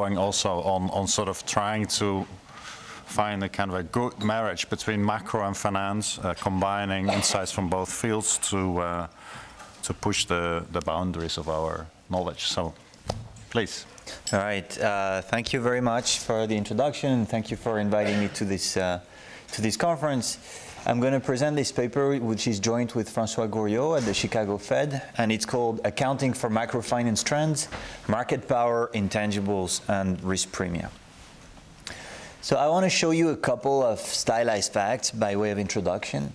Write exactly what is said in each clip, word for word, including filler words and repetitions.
going also on, on sort of trying to find a kind of a good marriage between macro and finance, uh, combining insights from both fields to uh, to push the, the boundaries of our knowledge. So, please. All right. Uh, thank you very much for the introduction. Thank you for inviting me to this uh, to this conference. I'm going to present this paper, which is joint with François Gourio at the Chicago Fed, and it's called Accounting for Macrofinance Trends, Market Power, Intangibles, and Risk Premia. So I want to show you a couple of stylized facts by way of introduction.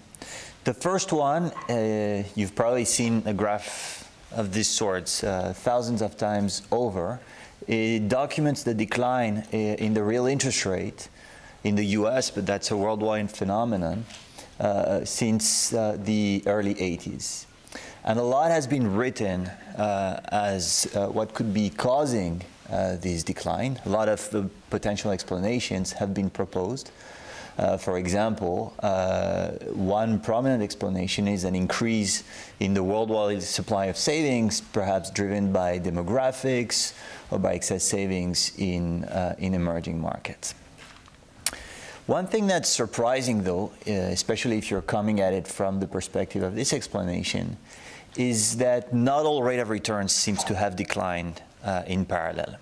The first one, uh, you've probably seen a graph of this sort uh, thousands of times over. It documents the decline in the real interest rate in the U S, but that's a worldwide phenomenon. Uh, since uh, the early eighties. And a lot has been written uh, as uh, what could be causing uh, this decline. A lot of the potential explanations have been proposed. Uh, for example, uh, one prominent explanation is an increase in the worldwide supply of savings, perhaps driven by demographics or by excess savings in, uh, in emerging markets. One thing that's surprising, though, uh, especially if you're coming at it from the perspective of this explanation, is that not all rate of return seems to have declined uh, in parallel.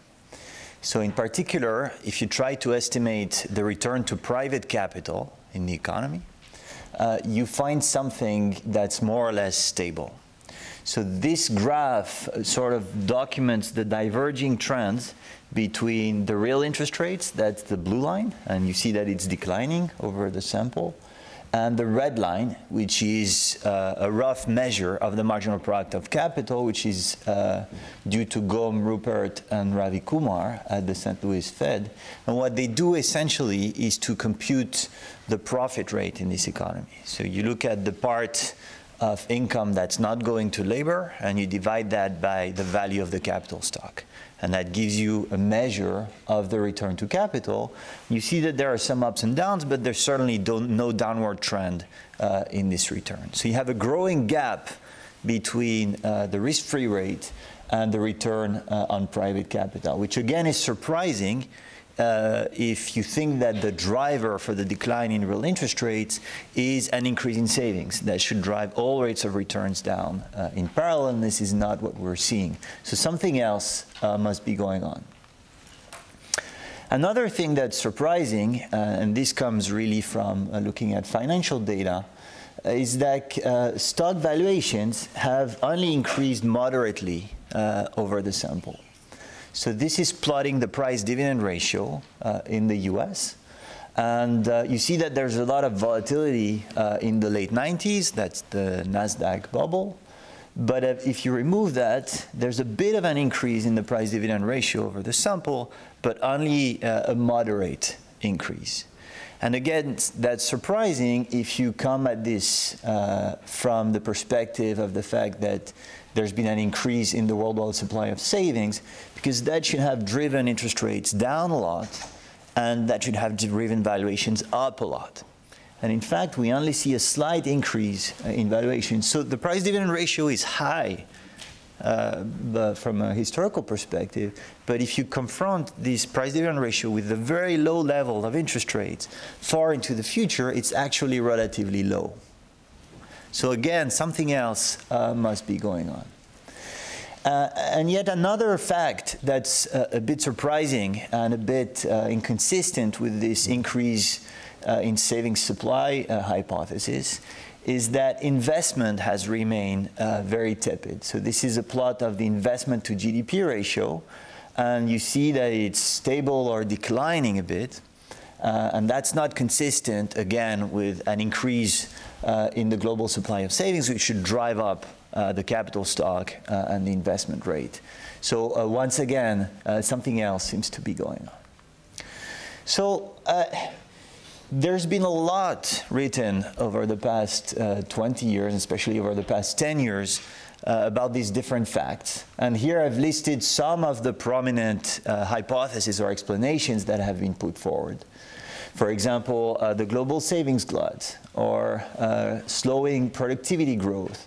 So in particular, if you try to estimate the return to private capital in the economy, uh, you find something that's more or less stable. So this graph sort of documents the diverging trends between the real interest rates, that's the blue line, and you see that it's declining over the sample, and the red line, which is uh, a rough measure of the marginal product of capital, which is uh, due to Gom, Rupert, and Ravi Kumar at the Saint Louis Fed. And what they do essentially is to compute the profit rate in this economy. So you look at the part of income that's not going to labor, and you divide that by the value of the capital stock. And that gives you a measure of the return to capital. You see that there are some ups and downs, but there's certainly don't, no downward trend uh, in this return. So you have a growing gap between uh, the risk-free rate and the return uh, on private capital, which again is surprising uh, if you think that the driver for the decline in real interest rates is an increase in savings that should drive all rates of returns down uh, in parallel, and this is not what we're seeing. So something else Uh, must be going on. Another thing that's surprising, uh, and this comes really from uh, looking at financial data, uh, is that uh, stock valuations have only increased moderately uh, over the sample. So this is plotting the price-dividend ratio uh, in the U S, and uh, you see that there's a lot of volatility uh, in the late nineties, that's the NASDAQ bubble. But if you remove that, there's a bit of an increase in the price-dividend ratio over the sample, but only uh, a moderate increase. And again, that's surprising if you come at this uh, from the perspective of the fact that there's been an increase in the worldwide supply of savings, because that should have driven interest rates down a lot, and that should have driven valuations up a lot. And in fact, we only see a slight increase uh, in valuation. So the price-dividend ratio is high uh, but from a historical perspective. But if you confront this price-dividend ratio with the very low level of interest rates far into the future, it's actually relatively low. So again, something else uh, must be going on. Uh, and yet another fact that's uh, a bit surprising and a bit uh, inconsistent with this increase Uh, in savings supply uh, hypothesis is that investment has remained uh, very tepid. So this is a plot of the investment to G D P ratio, and you see that it's stable or declining a bit, uh, and that's not consistent, again, with an increase uh, in the global supply of savings, which should drive up uh, the capital stock uh, and the investment rate. So uh, once again, uh, something else seems to be going on. So. Uh, There's been a lot written over the past uh, twenty years, especially over the past ten years, uh, about these different facts. And here I've listed some of the prominent uh, hypotheses or explanations that have been put forward. For example, uh, the global savings glut, or uh, slowing productivity growth,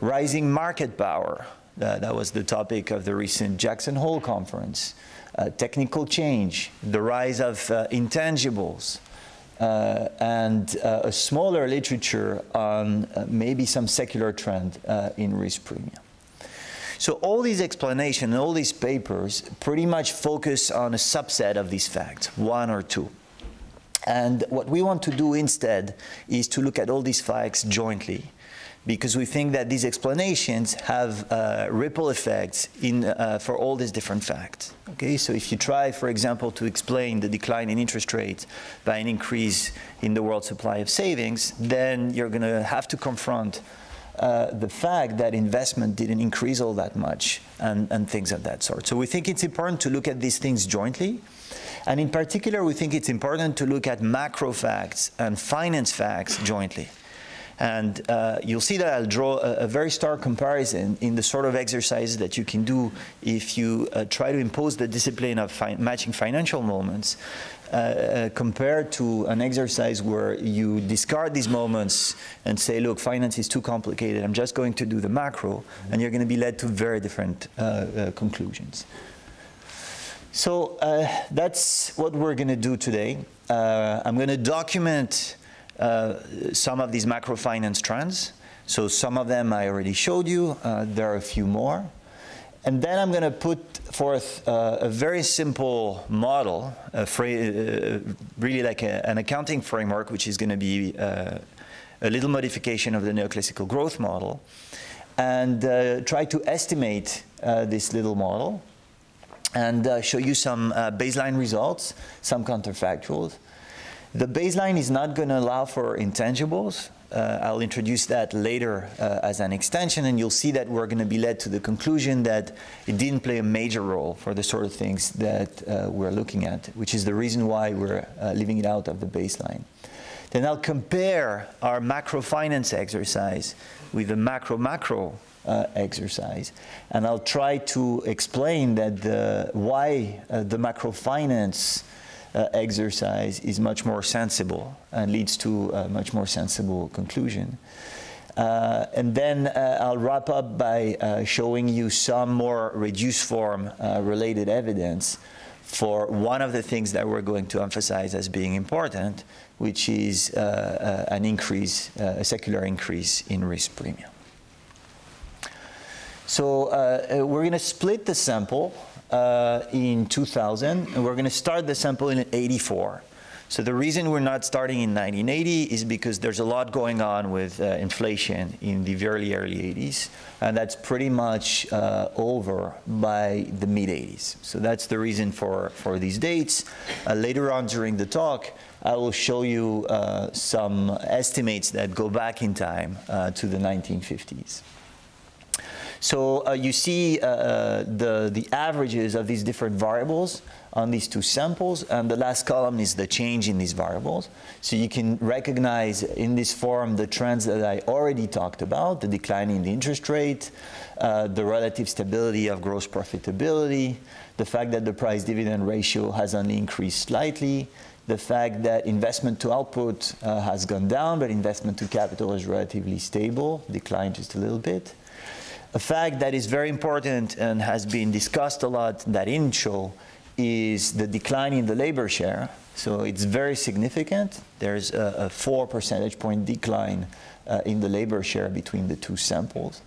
rising market power. Uh, that was the topic of the recent Jackson Hole conference. uh, technical change, the rise of uh, intangibles, uh, and uh, a smaller literature on uh, maybe some secular trend uh, in risk premia. So all these explanations, all these papers pretty much focus on a subset of these facts, one or two. And what we want to do instead is to look at all these facts jointly, because we think that these explanations have uh, ripple effects in, uh, for all these different facts. Okay, so if you try, for example, to explain the decline in interest rates by an increase in the world supply of savings, then you're going to have to confront Uh, the fact that investment didn't increase all that much and, and things of that sort. So we think it's important to look at these things jointly. And in particular, we think it's important to look at macro facts and finance facts jointly. And uh, you'll see that I'll draw a, a very stark comparison in the sort of exercises that you can do if you uh, try to impose the discipline of fi- matching financial moments Uh, uh, compared to an exercise where you discard these moments and say, look, finance is too complicated, I'm just going to do the macro, and you're going to be led to very different uh, uh, conclusions. So uh, that's what we're going to do today. Uh, I'm going to document uh, some of these macrofinance trends. So some of them I already showed you. Uh, there are a few more. And then I'm going to put forth uh, a very simple model, a uh, really like a, an accounting framework, which is going to be uh, a little modification of the neoclassical growth model, and uh, try to estimate uh, this little model, and uh, show you some uh, baseline results, some counterfactuals. The baseline is not going to allow for intangibles. Uh, I'll introduce that later uh, as an extension, and you'll see that we're going to be led to the conclusion that it didn't play a major role for the sort of things that uh, we're looking at, which is the reason why we're uh, leaving it out of the baseline. Then I'll compare our macro finance exercise with the macro macro uh, exercise, and I'll try to explain that the, why uh, the macro finance Uh, exercise is much more sensible and leads to a much more sensible conclusion. Uh, and then uh, I'll wrap up by uh, showing you some more reduced form uh, related evidence for one of the things that we're going to emphasize as being important, which is uh, uh, an increase, uh, a secular increase in risk premium. So uh, we're going to split the sample Uh, in two thousand, and we're going to start the sample in eighty-four. So the reason we're not starting in nineteen eighty is because there's a lot going on with uh, inflation in the very early eighties, and that's pretty much uh, over by the mid eighties. So that's the reason for, for these dates. Uh, later on during the talk, I will show you uh, some estimates that go back in time uh, to the nineteen fifties. So uh, you see uh, the, the averages of these different variables on these two samples, and the last column is the change in these variables. So you can recognize in this form the trends that I already talked about, the decline in the interest rate, uh, the relative stability of gross profitability, the fact that the price dividend ratio has only increased slightly, the fact that investment to output uh, has gone down, but investment to capital is relatively stable, declined just a little bit. A fact that is very important and has been discussed a lot that in show is the decline in the labor share. So it's very significant. There's a, a four percentage point decline uh, in the labor share between the two samples.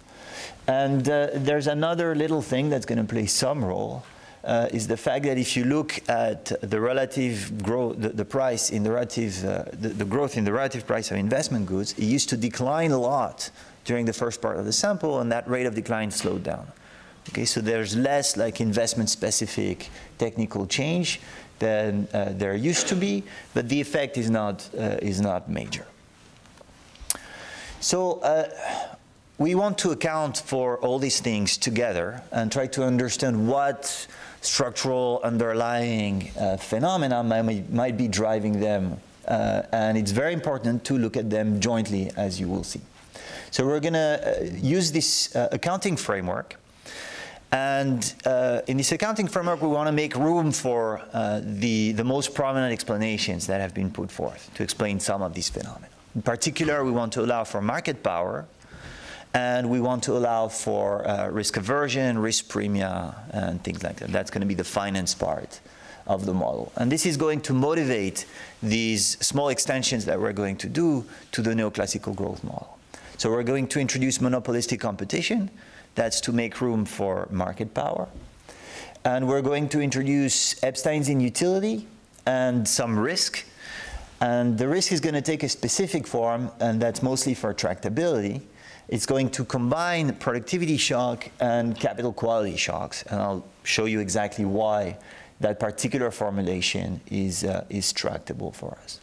And uh, there's another little thing that's going to play some role, uh, is the fact that if you look at the relative growth, the, the price in the relative, uh, the, the growth in the relative price of investment goods, it used to decline a lot during the first part of the sample, and that rate of decline slowed down. Okay, so there's less like investment-specific technical change than uh, there used to be, but the effect is not, uh, is not major. So uh, we want to account for all these things together and try to understand what structural underlying uh, phenomena might, might be driving them, uh, and it's very important to look at them jointly, as you will see. So we're going to uh, use this uh, accounting framework, and uh, in this accounting framework we want to make room for uh, the, the most prominent explanations that have been put forth to explain some of these phenomena. In particular, we want to allow for market power And we want to allow for uh, risk aversion, risk premia, and things like that. That's going to be the finance part of the model. And this is going to motivate these small extensions that we're going to do to the neoclassical growth model. So we're going to introduce monopolistic competition. That's to make room for market power. And we're going to introduce Epstein-Zin utility and some risk. And the risk is going to take a specific form, and that's mostly for tractability. It's going to combine productivity shock and capital quality shocks. And I'll show you exactly why that particular formulation is, uh, is tractable for us.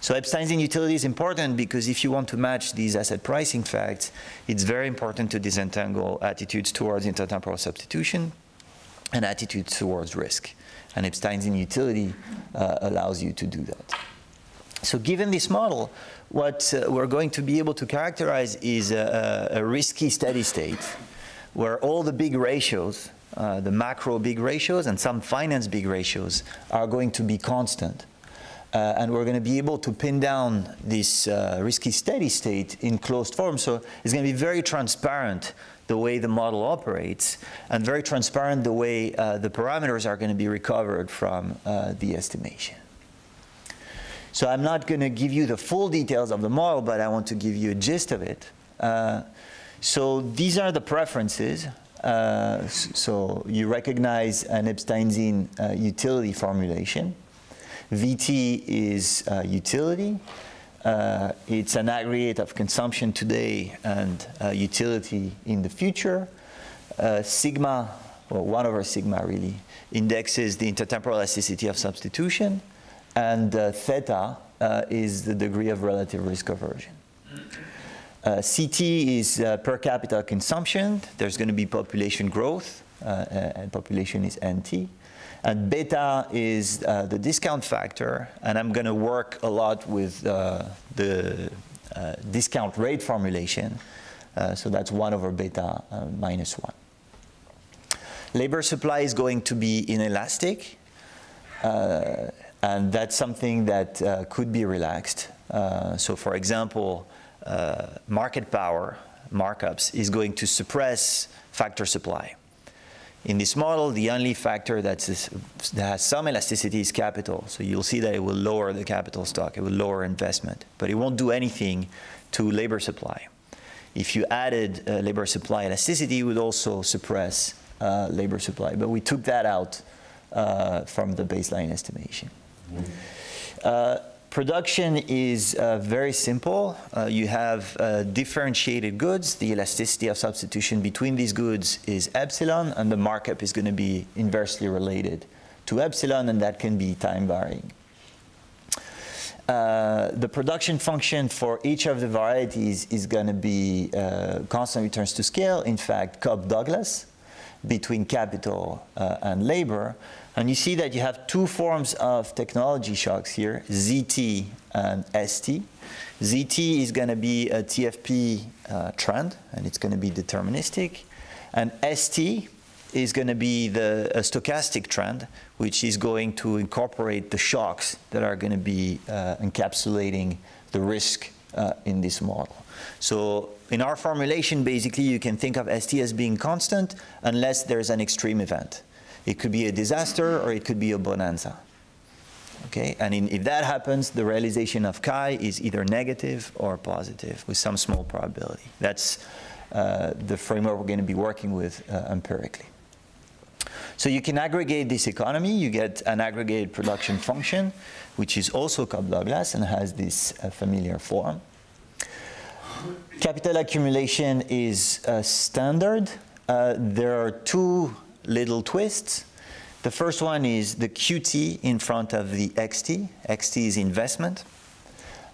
So Epstein-Zin utility is important because if you want to match these asset pricing facts, it's very important to disentangle attitudes towards intertemporal substitution and attitudes towards risk. And Epstein-Zin utility uh, allows you to do that. So given this model, what uh, we're going to be able to characterize is a, a risky steady state where all the big ratios, uh, the macro big ratios and some finance big ratios are going to be constant. Uh, and we're going to be able to pin down this uh, risky steady state in closed form. So it's going to be very transparent the way the model operates and very transparent the way uh, the parameters are going to be recovered from uh, the estimation. So I'm not going to give you the full details of the model, but I want to give you a gist of it. Uh, so these are the preferences. Uh, so you recognize an Epstein-Zin uh, utility formulation. V T is uh, utility. Uh, it's an aggregate of consumption today and uh, utility in the future. Uh, sigma, or one over sigma really, indexes the intertemporal elasticity of substitution. And uh, theta uh, is the degree of relative risk aversion. Uh, C T is uh, per capita consumption. There's going to be population growth, uh, and population is N T. And beta is uh, the discount factor, and I'm going to work a lot with uh, the uh, discount rate formulation. Uh, so that's one over beta uh, minus one. Labor supply is going to be inelastic, uh, and that's something that uh, could be relaxed. Uh, so for example, uh, market power markups is going to suppress factor supply. In this model, the only factor that's, that has some elasticity is capital. So you'll see that it will lower the capital stock. It will lower investment. But it won't do anything to labor supply. If you added uh, labor supply elasticity, it would also suppress uh, labor supply. But we took that out uh, from the baseline estimation. Mm-hmm. uh, production is uh, very simple. Uh, you have uh, differentiated goods. The elasticity of substitution between these goods is epsilon, and the markup is going to be inversely related to epsilon, and that can be time varying. Uh, the production function for each of the varieties is going to be uh, constant returns to scale. In fact, Cobb-Douglas between capital uh, and labor. And you see that you have two forms of technology shocks here, Z T and S T. Z T is going to be a T F P uh, trend, and it's going to be deterministic. And S T is going to be the a stochastic trend, which is going to incorporate the shocks that are going to be uh, encapsulating the risk uh, in this model. So in our formulation, basically, you can think of S T as being constant unless there's an extreme event. It could be a disaster, or it could be a bonanza. Okay? And in, if that happens, the realization of chi is either negative or positive with some small probability. That's uh, the framework we're going to be working with uh, empirically. So you can aggregate this economy. You get an aggregated production function, which is also Cobb-Douglas and has this uh, familiar form. Capital accumulation is uh, standard. Uh, there are two little twists. The first one is the Q T in front of the X T. X T is investment.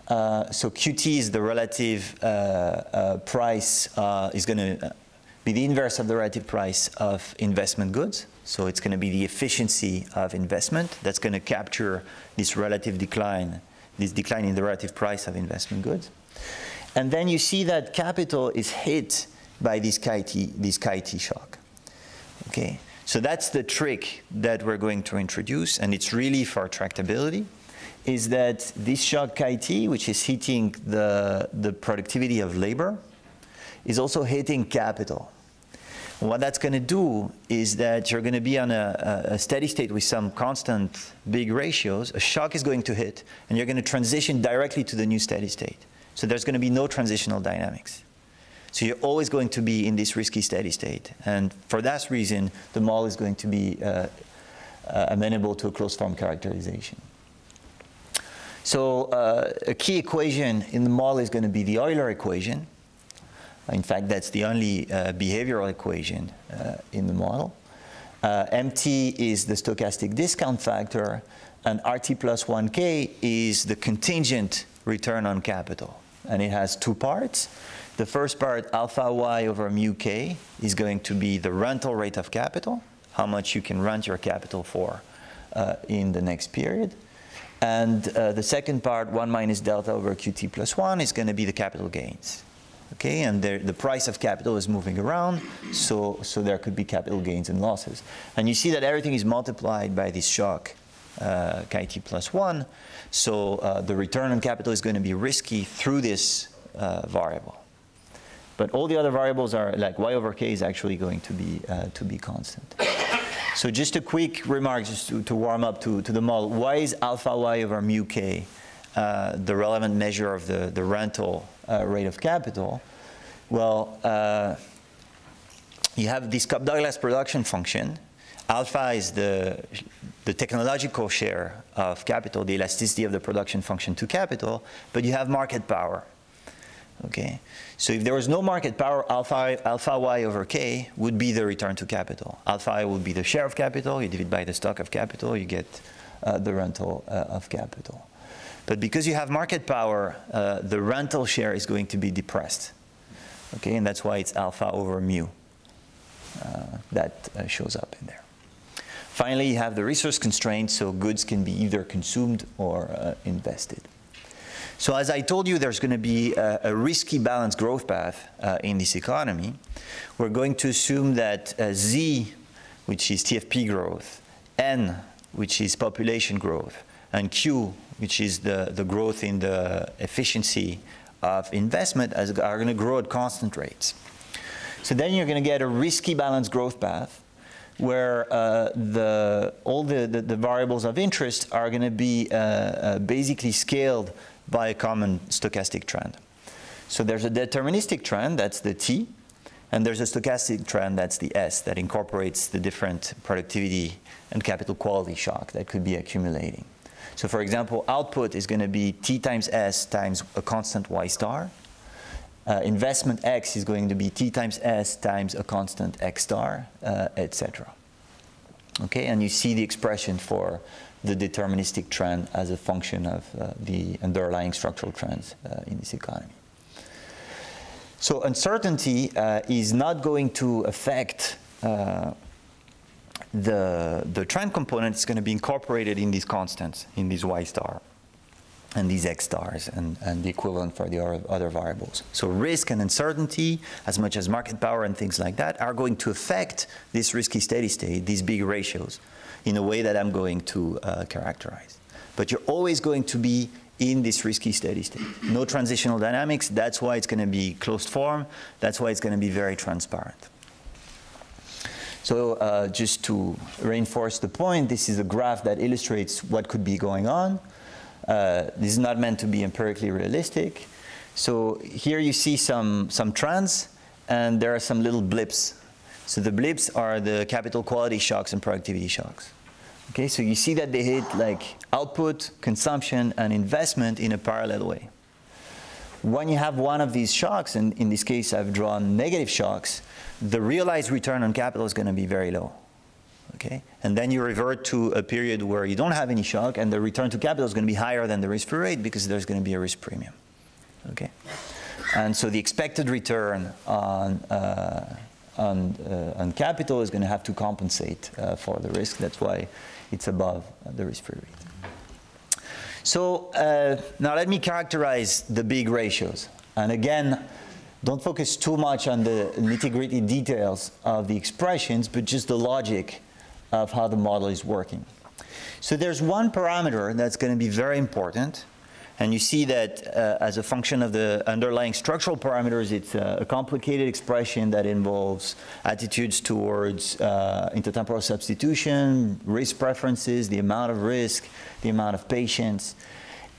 Uh, so Q T is the relative uh, uh, price, uh, is going to be the inverse of the relative price of investment goods. So it's going to be the efficiency of investment. That's going to capture this relative decline, this decline in the relative price of investment goods. And then you see that capital is hit by this chi-T, this chi-T shock. Okay, so that's the trick that we're going to introduce, and it's really for tractability, is that this shock chi-T, which is hitting the, the productivity of labor, is also hitting capital. And what that's going to do is that you're going to be on a, a steady state with some constant big ratios. A shock is going to hit, and you're going to transition directly to the new steady state. So there's going to be no transitional dynamics. So you're always going to be in this risky steady state. And for that reason, the model is going to be uh, uh, amenable to a closed form characterization. So uh, a key equation in the model is going to be the Euler equation. In fact, that's the only uh, behavioral equation uh, in the model. Uh, M T is the stochastic discount factor, and R T plus one K is the contingent return on capital. And it has two parts. The first part, alpha y over mu k, is going to be the rental rate of capital, how much you can rent your capital for uh, in the next period. And uh, the second part, one minus delta over Q T plus one, is going to be the capital gains. Okay, and the price of capital is moving around, so, so there could be capital gains and losses. And you see that everything is multiplied by this shock, uh, K T plus one. So uh, the return on capital is going to be risky through this uh, variable. But all the other variables are like y over k is actually going to be uh, to be constant. So just a quick remark, just to, to warm up to, to the model. Why is alpha y over mu k uh, the relevant measure of the, the rental uh, rate of capital? Well, uh, you have this Cobb-Douglas production function. Alpha is the, the technological share of capital, the elasticity of the production function to capital, but you have market power. Okay, so if there was no market power, alpha, alpha y over k would be the return to capital. Alpha I would be the share of capital. You divide by the stock of capital, you get uh, the rental uh, of capital. But because you have market power, uh, the rental share is going to be depressed. Okay, and that's why it's alpha over mu uh, that uh, shows up in there. Finally, you have the resource constraints, so goods can be either consumed or uh, invested. So as I told you, there's going to be a, a risky balanced growth path uh, in this economy. We're going to assume that uh, Z, which is T F P growth, N, which is population growth, and Q, which is the, the growth in the efficiency of investment, as, are going to grow at constant rates. So then you're going to get a risky balanced growth path where uh, the, all the, the, the variables of interest are going to be uh, uh, basically scaled by a common stochastic trend. So there's a deterministic trend, that's the T, and there's a stochastic trend, that's the S, that incorporates the different productivity and capital quality shock that could be accumulating. So for example, output is going to be T times S times a constant Y star. Uh, investment X is going to be T times S times a constant X star, uh, et cetera. Okay, and you see the expression for the deterministic trend as a function of uh, the underlying structural trends uh, in this economy. So uncertainty uh, is not going to affect uh, the, the trend component. It's going to be incorporated in these constants, in these Y star and these X stars and, and the equivalent for the other variables. So risk and uncertainty, as much as market power and things like that, are going to affect this risky steady state, these big ratios, in a way that I'm going to uh, characterize. But you're always going to be in this risky steady state. No transitional dynamics. That's why it's going to be closed form. That's why it's going to be very transparent. So uh, just to reinforce the point, this is a graph that illustrates what could be going on. Uh, this is not meant to be empirically realistic. So here you see some, some trends, and there are some little blips. So the blips are the capital quality shocks and productivity shocks. Okay, so you see that they hit like output, consumption, and investment in a parallel way. When you have one of these shocks, and in this case I've drawn negative shocks, the realized return on capital is going to be very low. Okay, and then you revert to a period where you don't have any shock, and the return to capital is going to be higher than the risk-free rate because there's going to be a risk premium. Okay, and so the expected return on uh, on, uh, on capital is going to have to compensate uh, for the risk. That's why it's above the risk-free rate. So uh, now let me characterize the big ratios, and again, don't focus too much on the nitty-gritty details of the expressions, but just the logic of how the model is working. So there's one parameter that's going to be very important, And you see that uh, as a function of the underlying structural parameters, it's uh, a complicated expression that involves attitudes towards uh, intertemporal substitution, risk preferences, the amount of risk, the amount of patience.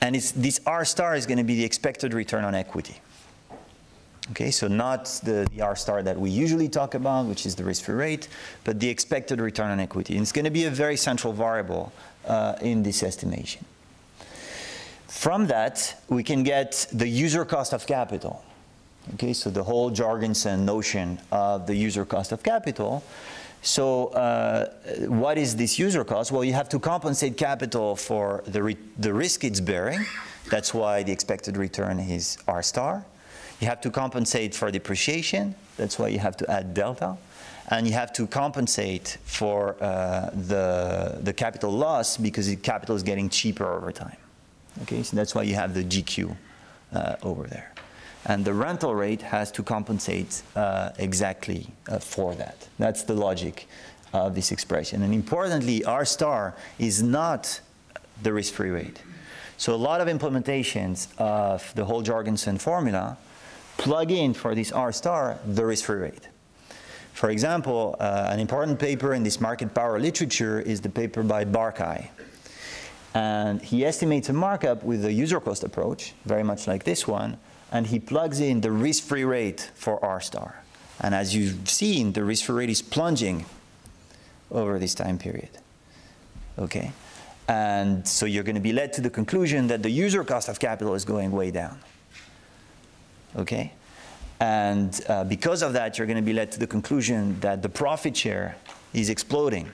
And it's, this R star is going to be the expected return on equity. Okay, so not the, the R star that we usually talk about, which is the risk-free rate, but the expected return on equity. And it's going to be a very central variable uh, in this estimation. From that, we can get the user cost of capital. Okay, so the whole Jorgensen notion of the user cost of capital. So uh, what is this user cost? Well, you have to compensate capital for the, re the risk it's bearing. That's why the expected return is R star. You have to compensate for depreciation. That's why you have to add delta. And you have to compensate for uh, the, the capital loss because the capital is getting cheaper over time. Okay, so that's why you have the G Q uh, over there. And the rental rate has to compensate uh, exactly uh, for that. That's the logic of this expression. And importantly, R star is not the risk-free rate. So a lot of implementations of the whole Jorgensen formula plug in for this R star the risk-free rate. For example, uh, an important paper in this market power literature is the paper by Barkai. And he estimates a markup with the user cost approach, very much like this one, and he plugs in the risk-free rate for R star. And as you've seen, the risk-free rate is plunging over this time period. Okay, and so you're going to be led to the conclusion that the user cost of capital is going way down. Okay? And uh, because of that, you're going to be led to the conclusion that the profit share is exploding.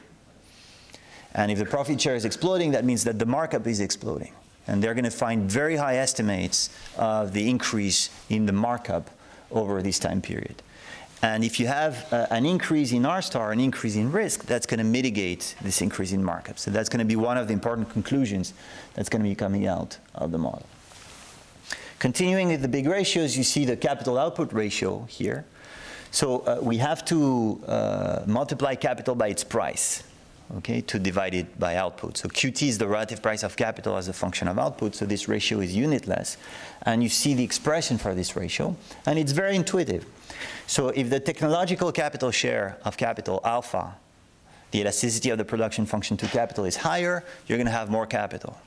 And if the profit share is exploding, that means that the markup is exploding. And they're going to find very high estimates of the increase in the markup over this time period. And if you have uh, an increase in R star, an increase in risk, that's going to mitigate this increase in markup. So that's going to be one of the important conclusions that's going to be coming out of the model. Continuing with the big ratios, you see the capital output ratio here. So uh, we have to uh, multiply capital by its price, okay, to divide it by output. So Q T is the relative price of capital as a function of output, so this ratio is unitless. And you see the expression for this ratio, and it's very intuitive. So if the technological capital share of capital, alpha, the elasticity of the production function to capital is higher, you're going to have more capital.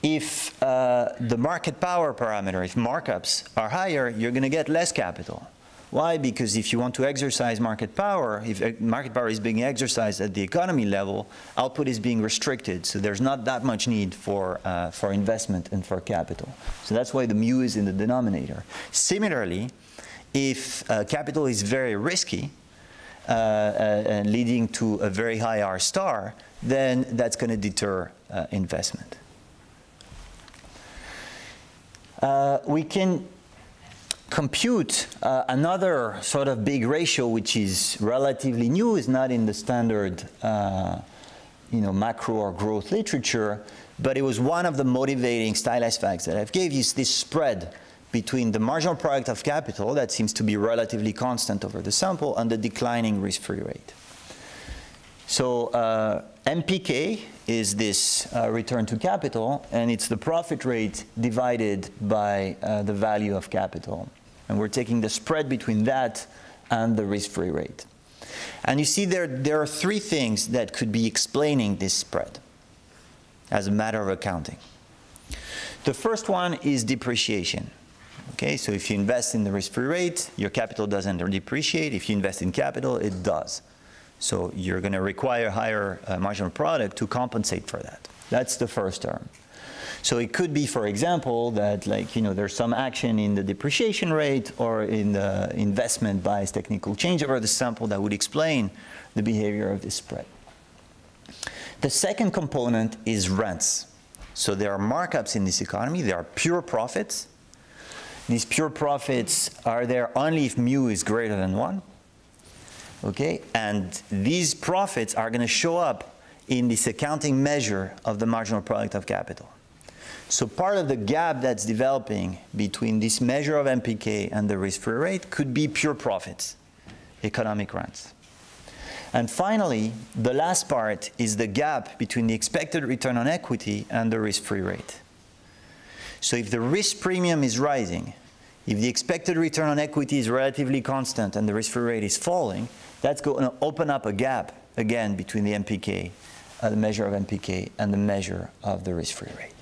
If uh, the market power parameter, if markups are higher, you're going to get less capital. Why? Because if you want to exercise market power, if market power is being exercised at the economy level, output is being restricted. So there's not that much need for, uh, for investment and for capital. So that's why the mu is in the denominator. Similarly, if uh, capital is very risky, uh, uh, and leading to a very high R star, then that's going to deter uh, investment. Uh, we can compute uh, another sort of big ratio, which is relatively new, is not in the standard uh, you know, macro or growth literature, but it was one of the motivating stylized facts that I've gave you, is this spread between the marginal product of capital that seems to be relatively constant over the sample and the declining risk-free rate. So uh, M P K is this uh, return to capital, and it's the profit rate divided by uh, the value of capital. And we're taking the spread between that and the risk-free rate. And you see there, there are three things that could be explaining this spread as a matter of accounting. The first one is depreciation. Okay, so if you invest in the risk-free rate, your capital doesn't depreciate. If you invest in capital, it does. So you're going to require higher uh, marginal product to compensate for that. That's the first term. So it could be, for example, that like, you know, there's some action in the depreciation rate or in the investment bias technical change over the sample that would explain the behavior of this spread. The second component is rents. So there are markups in this economy. There are pure profits. These pure profits are there only if mu is greater than one. Okay, and these profits are going to show up in this accounting measure of the marginal product of capital. So part of the gap that's developing between this measure of M P K and the risk-free rate could be pure profits, economic rents. And finally, the last part is the gap between the expected return on equity and the risk-free rate. So if the risk premium is rising, if the expected return on equity is relatively constant and the risk-free rate is falling, that's going to open up a gap again between the M P K, uh, the measure of M P K and the measure of the risk-free rate.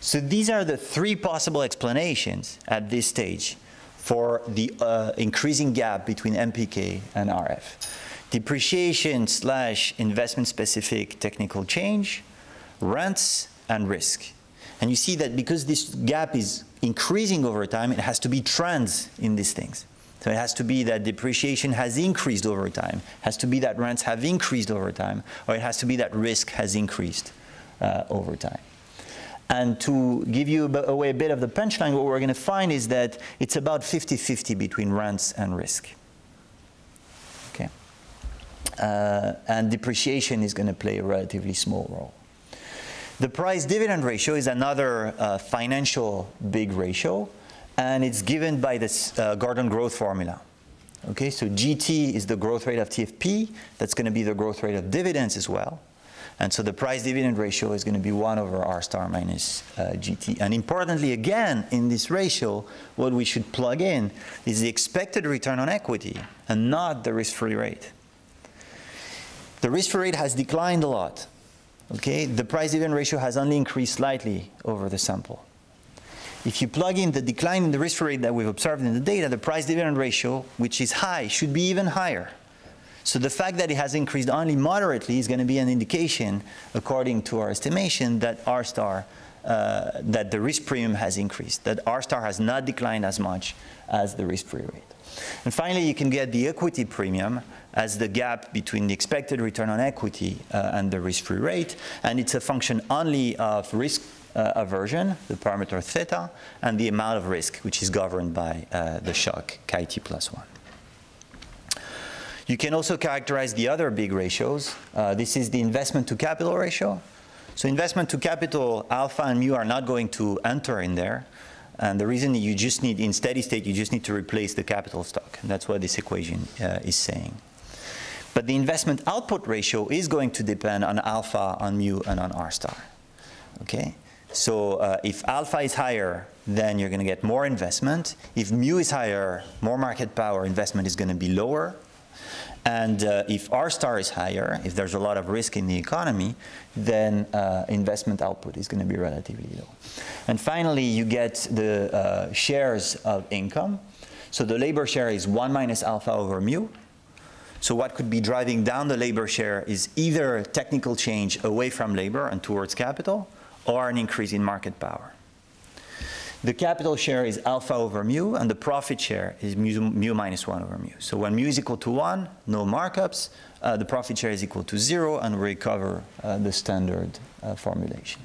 So these are the three possible explanations at this stage for the uh, increasing gap between M P K and R F. Depreciation slash investment-specific technical change, rents, and risk. And you see that because this gap is increasing over time, it has to be trends in these things. So it has to be that depreciation has increased over time, has to be that rents have increased over time, or it has to be that risk has increased uh, over time. And to give you away a bit of the punchline, what we're going to find is that it's about fifty fifty between rents and risk. Okay. Uh, and depreciation is going to play a relatively small role. The price dividend ratio is another uh, financial big ratio, and it's given by this uh, Gordon growth formula. Okay, so G T is the growth rate of T F P. That's going to be the growth rate of dividends as well. And so the price dividend ratio is going to be one over R star minus uh, G T. And importantly, again, in this ratio, what we should plug in is the expected return on equity and not the risk-free rate. The risk-free rate has declined a lot. Okay? The price dividend ratio has only increased slightly over the sample. If you plug in the decline in the risk-free rate that we've observed in the data, the price dividend ratio, which is high, should be even higher. So the fact that it has increased only moderately is going to be an indication, according to our estimation, that R star, uh, that the risk premium has increased, that R star has not declined as much as the risk-free rate. And finally, you can get the equity premium as the gap between the expected return on equity uh, and the risk-free rate, and it's a function only of risk uh, aversion, the parameter theta, and the amount of risk, which is governed by uh, the shock, chi-t plus one. You can also characterize the other big ratios. Uh, this is the investment to capital ratio. So investment to capital, alpha and mu are not going to enter in there. And the reason you just need, in steady state, you just need to replace the capital stock. And that's what this equation uh, is saying. But the investment output ratio is going to depend on alpha, on mu, and on R star. Okay? So uh, if alpha is higher, then you're going to get more investment. If mu is higher, more market power, investment is going to be lower. And uh, if R star is higher, if there's a lot of risk in the economy, then uh, investment output is going to be relatively low. And finally, you get the uh, shares of income. So the labor share is one minus alpha over mu. So what could be driving down the labor share is either technical change away from labor and towards capital, or an increase in market power. The capital share is alpha over mu, and the profit share is mu, mu minus one over mu. So when mu is equal to one, no markups, uh, the profit share is equal to zero, and we recover uh, the standard uh, formulation.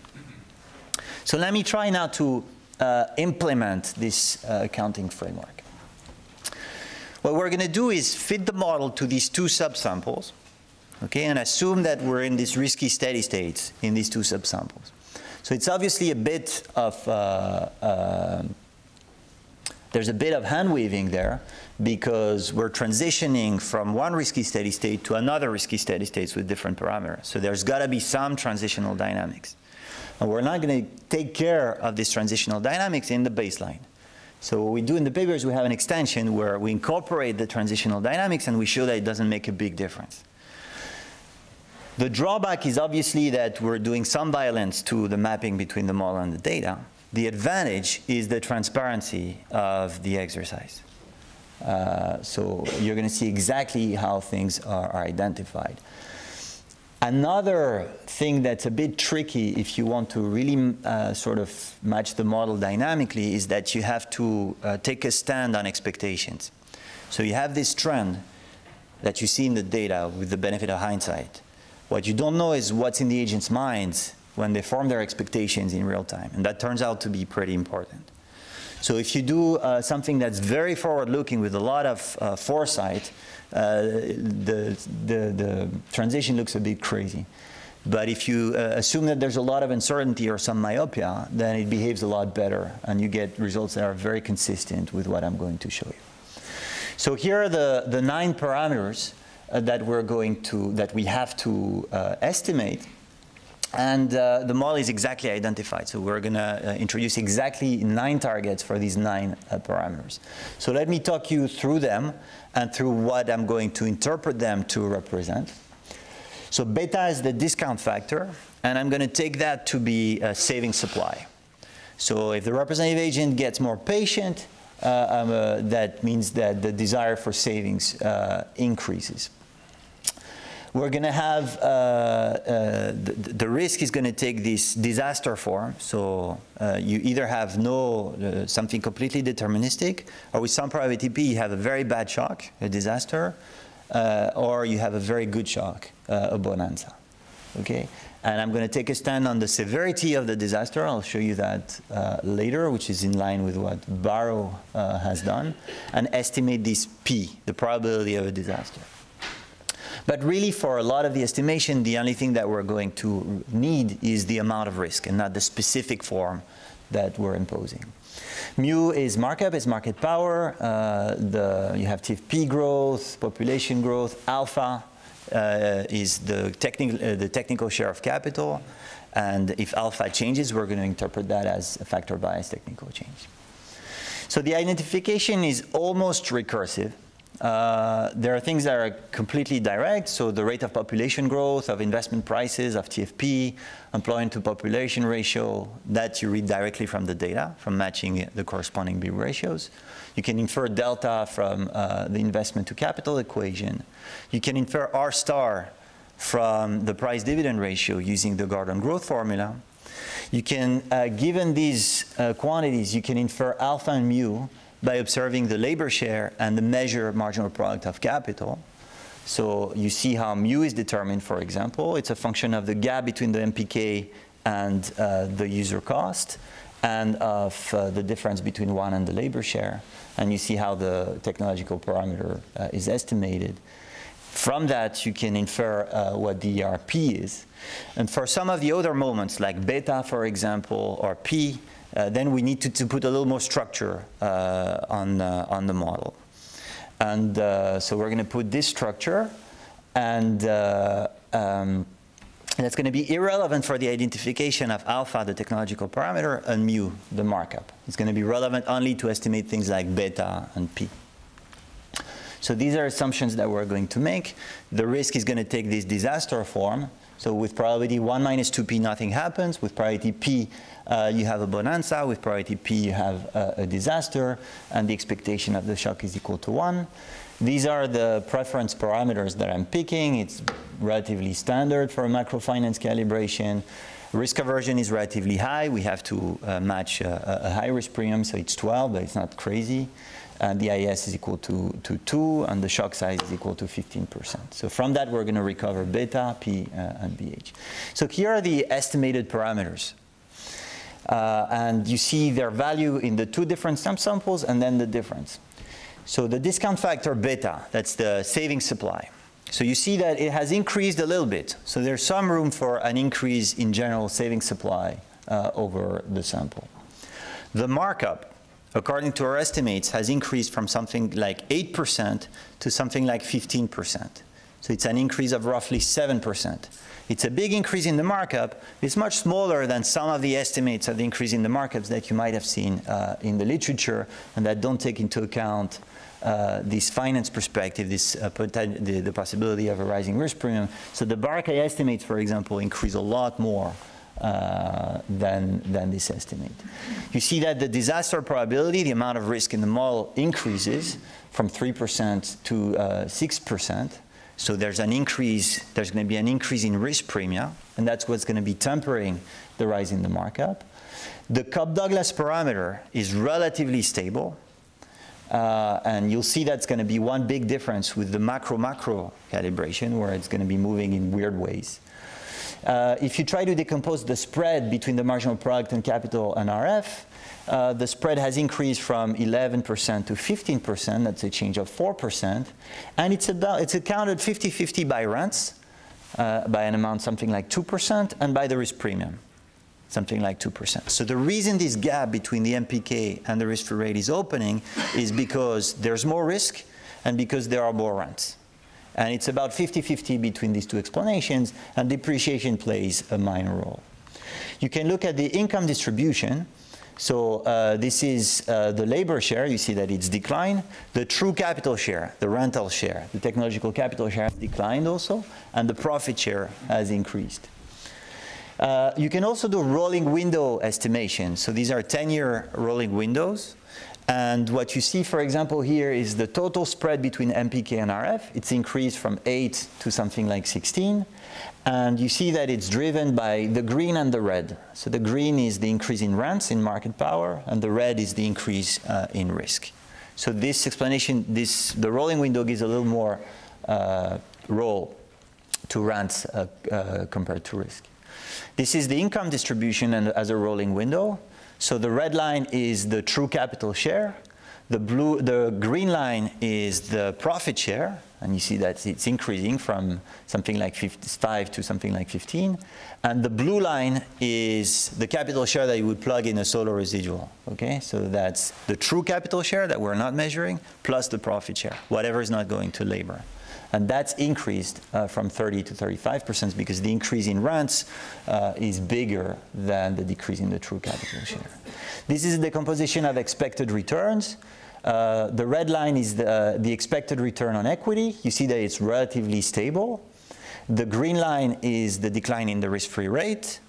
So let me try now to uh, implement this uh, accounting framework. What we're going to do is fit the model to these two subsamples, okay, and assume that we're in these risky steady states in these two subsamples. So it's obviously a bit of, uh, uh, there's a bit of hand waving there because we're transitioning from one risky steady state to another risky steady states with different parameters. So there's got to be some transitional dynamics. And we're not going to take care of this transitional dynamics in the baseline. So what we do in the paper is we have an extension where we incorporate the transitional dynamics and we show that it doesn't make a big difference. The drawback is obviously that we're doing some violence to the mapping between the model and the data. The advantage is the transparency of the exercise. Uh, so you're going to see exactly how things are, are identified. Another thing that's a bit tricky if you want to really uh, sort of match the model dynamically is that you have to uh, take a stand on expectations. So you have this trend that you see in the data with the benefit of hindsight. What you don't know is what's in the agents' minds when they form their expectations in real time. And that turns out to be pretty important. So if you do uh, something that's very forward-looking with a lot of uh, foresight, uh, the, the, the transition looks a bit crazy. But if you uh, assume that there's a lot of uncertainty or some myopia, then it behaves a lot better. And you get results that are very consistent with what I'm going to show you. So here are the, the nine parameters Uh, that we're going to, that we have to uh, estimate. And uh, the model is exactly identified. So we're going to uh, introduce exactly nine targets for these nine uh, parameters. So let me talk you through them and through what I'm going to interpret them to represent. So beta is the discount factor, and I'm going to take that to be uh, saving supply. So if the representative agent gets more patient, uh, um, uh, that means that the desire for savings uh, increases. We're going to have, uh, uh, the, the risk is going to take this disaster form. So uh, you either have no, uh, something completely deterministic, or with some private E P, you have a very bad shock, a disaster, uh, or you have a very good shock, uh, a bonanza, okay? And I'm going to take a stand on the severity of the disaster. I'll show you that uh, later, which is in line with what Barrow uh, has done, and estimate this P, the probability of a disaster. But really, for a lot of the estimation, the only thing that we're going to need is the amount of risk and not the specific form that we're imposing. Mu is markup, it's market power. Uh, the, you have T F P growth, population growth. Alpha uh, is the, technic uh, the technical share of capital. And if alpha changes, we're going to interpret that as a factor bias technical change. So the identification is almost recursive. Uh, there are things that are completely direct, so the rate of population growth, of investment prices, of T F P, employment to population ratio, that you read directly from the data, from matching the corresponding B ratios. You can infer delta from uh, the investment to capital equation. You can infer R star from the price dividend ratio using the Gordon growth formula. You can, uh, given these uh, quantities, you can infer alpha and mu by observing the labor share and the measure of marginal product of capital. So you see how mu is determined, for example. It's a function of the gap between the M P K and uh, the user cost, and of uh, the difference between one and the labor share. And you see how the technological parameter uh, is estimated. From that, you can infer uh, what the E R P is. And for some of the other moments, like beta, for example, or P, Uh, then we need to, to put a little more structure uh, on, uh, on the model. And uh, so we're going to put this structure, and uh, um, that's going to be irrelevant for the identification of alpha, the technological parameter, and mu, the markup. It's going to be relevant only to estimate things like beta and P. So these are assumptions that we're going to make. The risk is going to take this disaster form. So with probability one minus two P, nothing happens. With probability P, uh, you have a bonanza. With probability P, you have uh, a disaster. And the expectation of the shock is equal to one. These are the preference parameters that I'm picking. It's relatively standard for a macrofinance calibration. Risk aversion is relatively high. We have to uh, match a, a high risk premium, so it's twelve, but it's not crazy. And the I S is equal to, to two, and the shock size is equal to fifteen percent. So from that, we're going to recover beta, P, uh, and B H. So here are the estimated parameters. Uh, and you see their value in the two different stamp samples, and then the difference. So the discount factor beta, that's the saving supply. So you see that it has increased a little bit. So there's some room for an increase in general saving supply uh, over the sample. The markup, according to our estimates, has increased from something like eight percent to something like fifteen percent. So it's an increase of roughly seven percent. It's a big increase in the markup. It's much smaller than some of the estimates of the increase in the markups that you might have seen uh, in the literature, and that don't take into account uh, this finance perspective, this, uh, the, the possibility of a rising risk premium. So the Barclay estimates, for example, increase a lot more Uh, than, than this estimate. You see that the disaster probability, the amount of risk in the model, increases from three percent to uh, six percent. So there's an increase, there's going to be an increase in risk premia, and that's what's going to be tempering the rise in the markup. The Cobb-Douglas parameter is relatively stable. Uh, and you'll see that's going to be one big difference with the macro-macro calibration, where it's going to be moving in weird ways. Uh, if you try to decompose the spread between the marginal product and capital and R F, uh, the spread has increased from eleven percent to fifteen percent. That's a change of four percent. And it's, about, it's accounted fifty fifty by rents, uh, by an amount something like two percent, and by the risk premium, something like two percent. So the reason this gap between the M P K and the risk-free rate is opening is because there's more risk and because there are more rents. And it's about fifty fifty between these two explanations, and depreciation plays a minor role. You can look at the income distribution. So uh, this is uh, the labor share. You see that it's declined. The true capital share, the rental share, the technological capital share has declined also, and the profit share has increased. Uh, you can also do rolling window estimations. So these are ten-year rolling windows. And what you see, for example, here is the total spread between M P K and R F. It's increased from eight to something like sixteen. And you see that it's driven by the green and the red. So the green is the increase in rents, in market power, and the red is the increase uh, in risk. So this explanation, this, the rolling window gives a little more uh, role to rents uh, uh, compared to risk. This is the income distribution and, as a rolling window. So the red line is the true capital share. The, blue, the green line is the profit share. And you see that it's increasing from something like fifty-five to something like fifteen. And the blue line is the capital share that you would plug in a solar residual. Okay? So that's the true capital share that we're not measuring, plus the profit share, whatever is not going to labor. And that's increased uh, from thirty to thirty-five percent because the increase in rents uh, is bigger than the decrease in the true capital share. This is the composition of expected returns. Uh, the red line is the, uh, the expected return on equity. You see that it's relatively stable. The green line is the decline in the risk-free rate.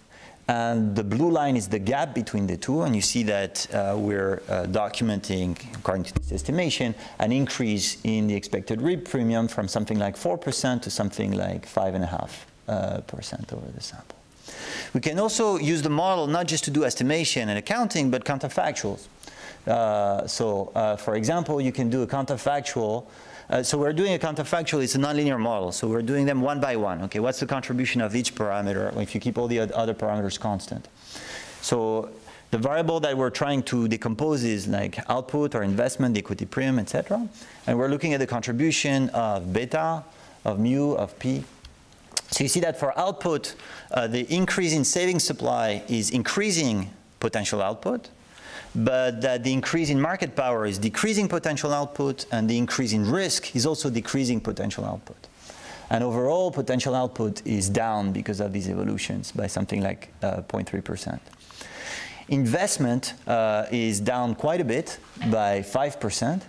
And the blue line is the gap between the two. And you see that uh, we're uh, documenting, according to this estimation, an increase in the expected risk premium from something like four percent to something like five point five percent uh, percent over the sample. We can also use the model not just to do estimation and accounting, but counterfactuals. Uh, so, uh, for example, you can do a counterfactual. Uh, so we're doing a counterfactual. It's a nonlinear model. So we're doing them one by one. Okay, what's the contribution of each parameter if you keep all the other parameters constant? So the variable that we're trying to decompose is like output or investment, the equity premium, et cetera. And we're looking at the contribution of beta, of mu, of p. So you see that for output, uh, the increase in savings supply is increasing potential output, but that the increase in market power is decreasing potential output, and the increase in risk is also decreasing potential output. And overall, potential output is down because of these evolutions by something like uh, zero point three percent. Investment uh, is down quite a bit by five percent.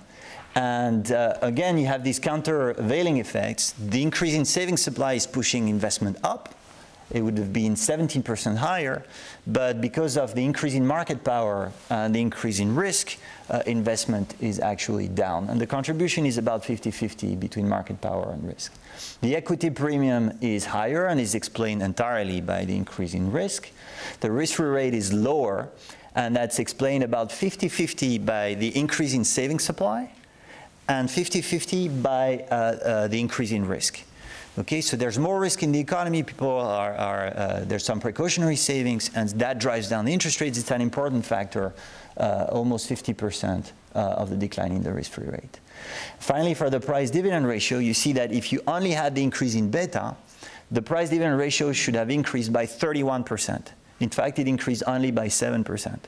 And uh, again, you have these countervailing effects. The increase in savings supply is pushing investment up. It would have been seventeen percent higher, but because of the increase in market power and the increase in risk, uh, investment is actually down. And the contribution is about fifty fifty between market power and risk. The equity premium is higher and is explained entirely by the increase in risk. The risk-free rate is lower, and that's explained about fifty fifty by the increase in savings supply and fifty fifty by uh, uh, the increase in risk. Okay, so there's more risk in the economy, people are, are uh, there's some precautionary savings, and that drives down the interest rates. It's an important factor, uh, almost fifty percent uh, of the decline in the risk-free rate. Finally, for the price-dividend ratio, you see that if you only had the increase in beta, the price-dividend ratio should have increased by thirty-one percent. In fact, it increased only by seven percent,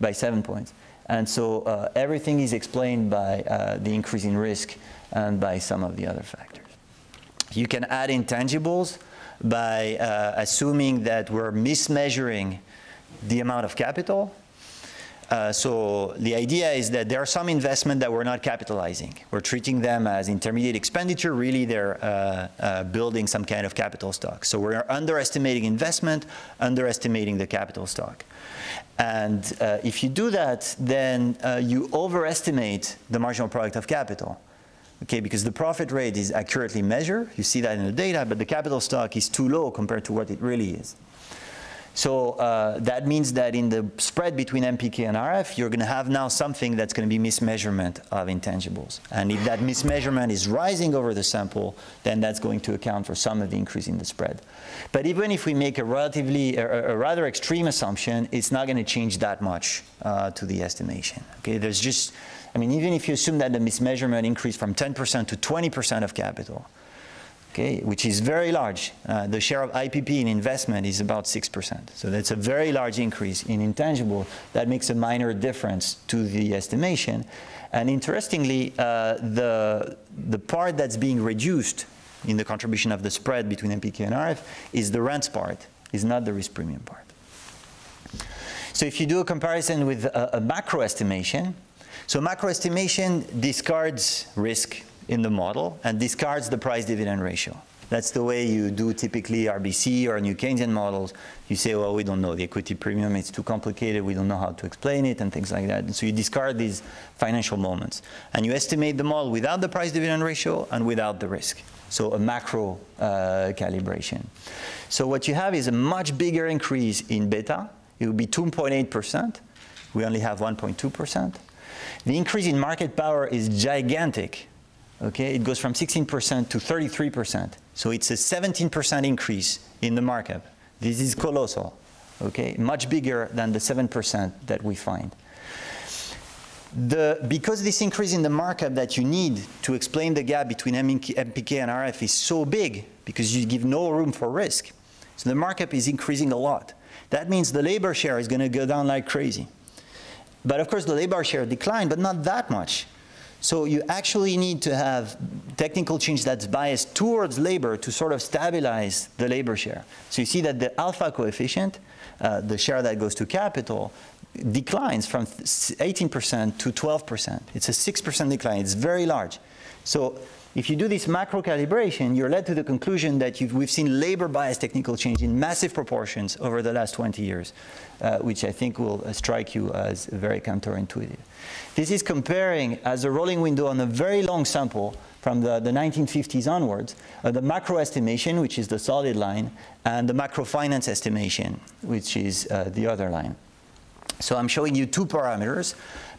by seven points. And so uh, everything is explained by uh, the increase in risk and by some of the other factors. You can add intangibles by uh, assuming that we're mismeasuring the amount of capital. Uh, so the idea is that there are some investment that we're not capitalizing. We're treating them as intermediate expenditure. Really, they're uh, uh, building some kind of capital stock. So we're underestimating investment, underestimating the capital stock. And uh, if you do that, then uh, you overestimate the marginal product of capital. Okay, because the profit rate is accurately measured. You see that in the data, but the capital stock is too low compared to what it really is. So uh, that means that in the spread between M P K and R F, you're going to have now something that's going to be mismeasurement of intangibles. And if that mismeasurement is rising over the sample, then that's going to account for some of the increase in the spread. But even if we make a relatively, a, a rather extreme assumption, it's not going to change that much uh, to the estimation. Okay, there's just, I mean, even if you assume that the mismeasurement increased from ten percent to twenty percent of capital, okay, which is very large. Uh, the share of I P P in investment is about six percent. So that's a very large increase in intangible that makes a minor difference to the estimation. And interestingly, uh, the, the part that's being reduced in the contribution of the spread between M P K and R F is the rents part, is not the risk premium part. So if you do a comparison with a, a macro estimation, so macro estimation discards risk in the model and discards the price dividend ratio. That's the way you do typically R B C or New Keynesian models. You say, well, we don't know. The equity premium, it's too complicated. We don't know how to explain it and things like that. And so you discard these financial moments. And you estimate the model without the price dividend ratio and without the risk. So a macro uh, calibration. So what you have is a much bigger increase in beta. It would be two point eight percent. We only have one point two percent. The increase in market power is gigantic. Okay, it goes from sixteen percent to thirty-three percent. So it's a seventeen percent increase in the markup. This is colossal, okay? Much bigger than the seven percent that we find. The, because this increase in the markup that you need to explain the gap between M P K and R F is so big, because you give no room for risk, so the markup is increasing a lot. That means the labor share is going to go down like crazy. But of course, the labor share declined, but not that much. So you actually need to have technical change that's biased towards labor to sort of stabilize the labor share. So you see that the alpha coefficient, uh, the share that goes to capital, declines from eighteen percent to twelve percent. It's a six percent decline. It's very large. So if you do this macro calibration, you're led to the conclusion that you've, we've seen labor-biased technical change in massive proportions over the last twenty years, uh, which I think will uh, strike you as very counterintuitive. This is comparing, as a rolling window on a very long sample from the, the nineteen fifties onwards, uh, the macro estimation, which is the solid line, and the macrofinance estimation, which is uh, the other line. So I'm showing you two parameters,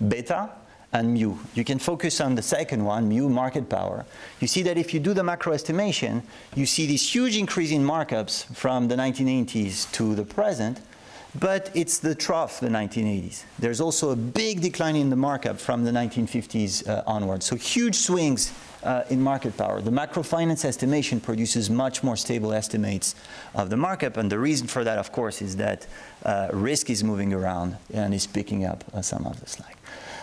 beta and mu. You can focus on the second one, mu, market power. You see that if you do the macro estimation, you see this huge increase in markups from the nineteen eighties to the present, but it's the trough, the nineteen eighties. There's also a big decline in the markup from the nineteen fifties uh, onwards. So huge swings uh, in market power. The macrofinance estimation produces much more stable estimates of the markup. And the reason for that, of course, is that uh, risk is moving around and is picking up uh, some of the slack.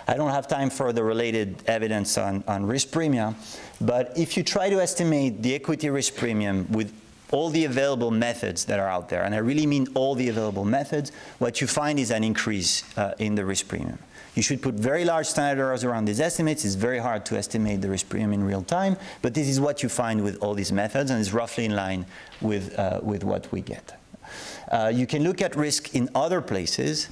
I don't have time for the related evidence on, on risk premia. But if you try to estimate the equity risk premium with all the available methods that are out there, and I really mean all the available methods, what you find is an increase uh, in the risk premium. You should put very large standard errors around these estimates. It's very hard to estimate the risk premium in real time, but this is what you find with all these methods, and it's roughly in line with, uh, with what we get. Uh, you can look at risk in other places.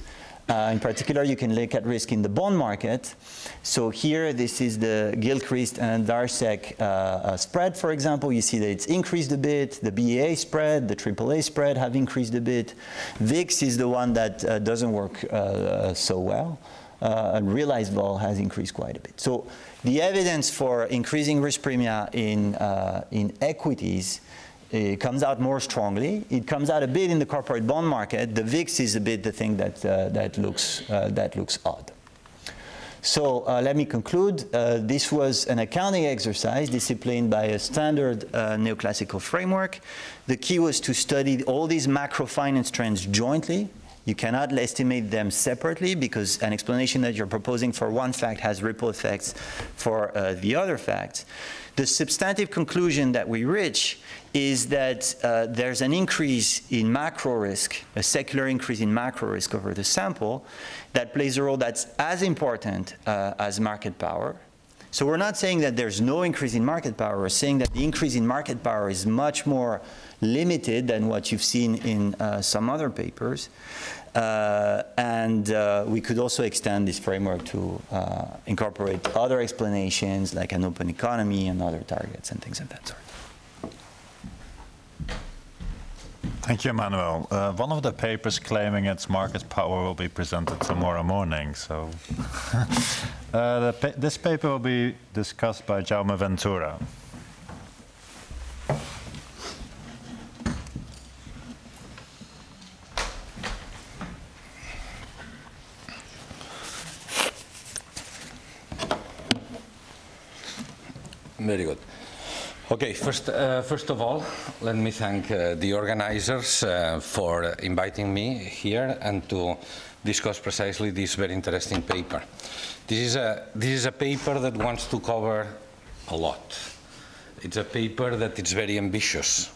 Uh, in particular, you can look at risk in the bond market. So here, this is the Gilchrist and Darsec uh, uh, spread, for example. You see that it's increased a bit. The Baa spread, the triple A spread have increased a bit. V I X is the one that uh, doesn't work uh, so well. Uh, and realized vol has increased quite a bit. So the evidence for increasing risk premia in, uh, in equities, it comes out more strongly. It comes out a bit in the corporate bond market. The V I X is a bit the thing that, uh, that, looks, uh, that looks odd. So uh, let me conclude. Uh, this was an accounting exercise disciplined by a standard uh, neoclassical framework. The key was to study all these macrofinance trends jointly. You cannot estimate them separately because an explanation that you're proposing for one fact has ripple effects for uh, the other facts. The substantive conclusion that we reach is that uh, there's an increase in macro risk, a secular increase in macro risk over the sample that plays a role that's as important uh, as market power. So we're not saying that there's no increase in market power. We're saying that the increase in market power is much more limited than what you've seen in uh, some other papers. Uh, and uh, we could also extend this framework to uh, incorporate other explanations like an open economy and other targets and things of that sort. Thank you, Emmanuel. Uh, one of the papers claiming its market power will be presented tomorrow morning. So uh, the pa this paper will be discussed by Jaume Ventura. Very good. Okay, first, uh, first of all, let me thank uh, the organizers uh, for inviting me here and to discuss precisely this very interesting paper. This is a, this is a paper that wants to cover a lot. It's a paper that is very ambitious.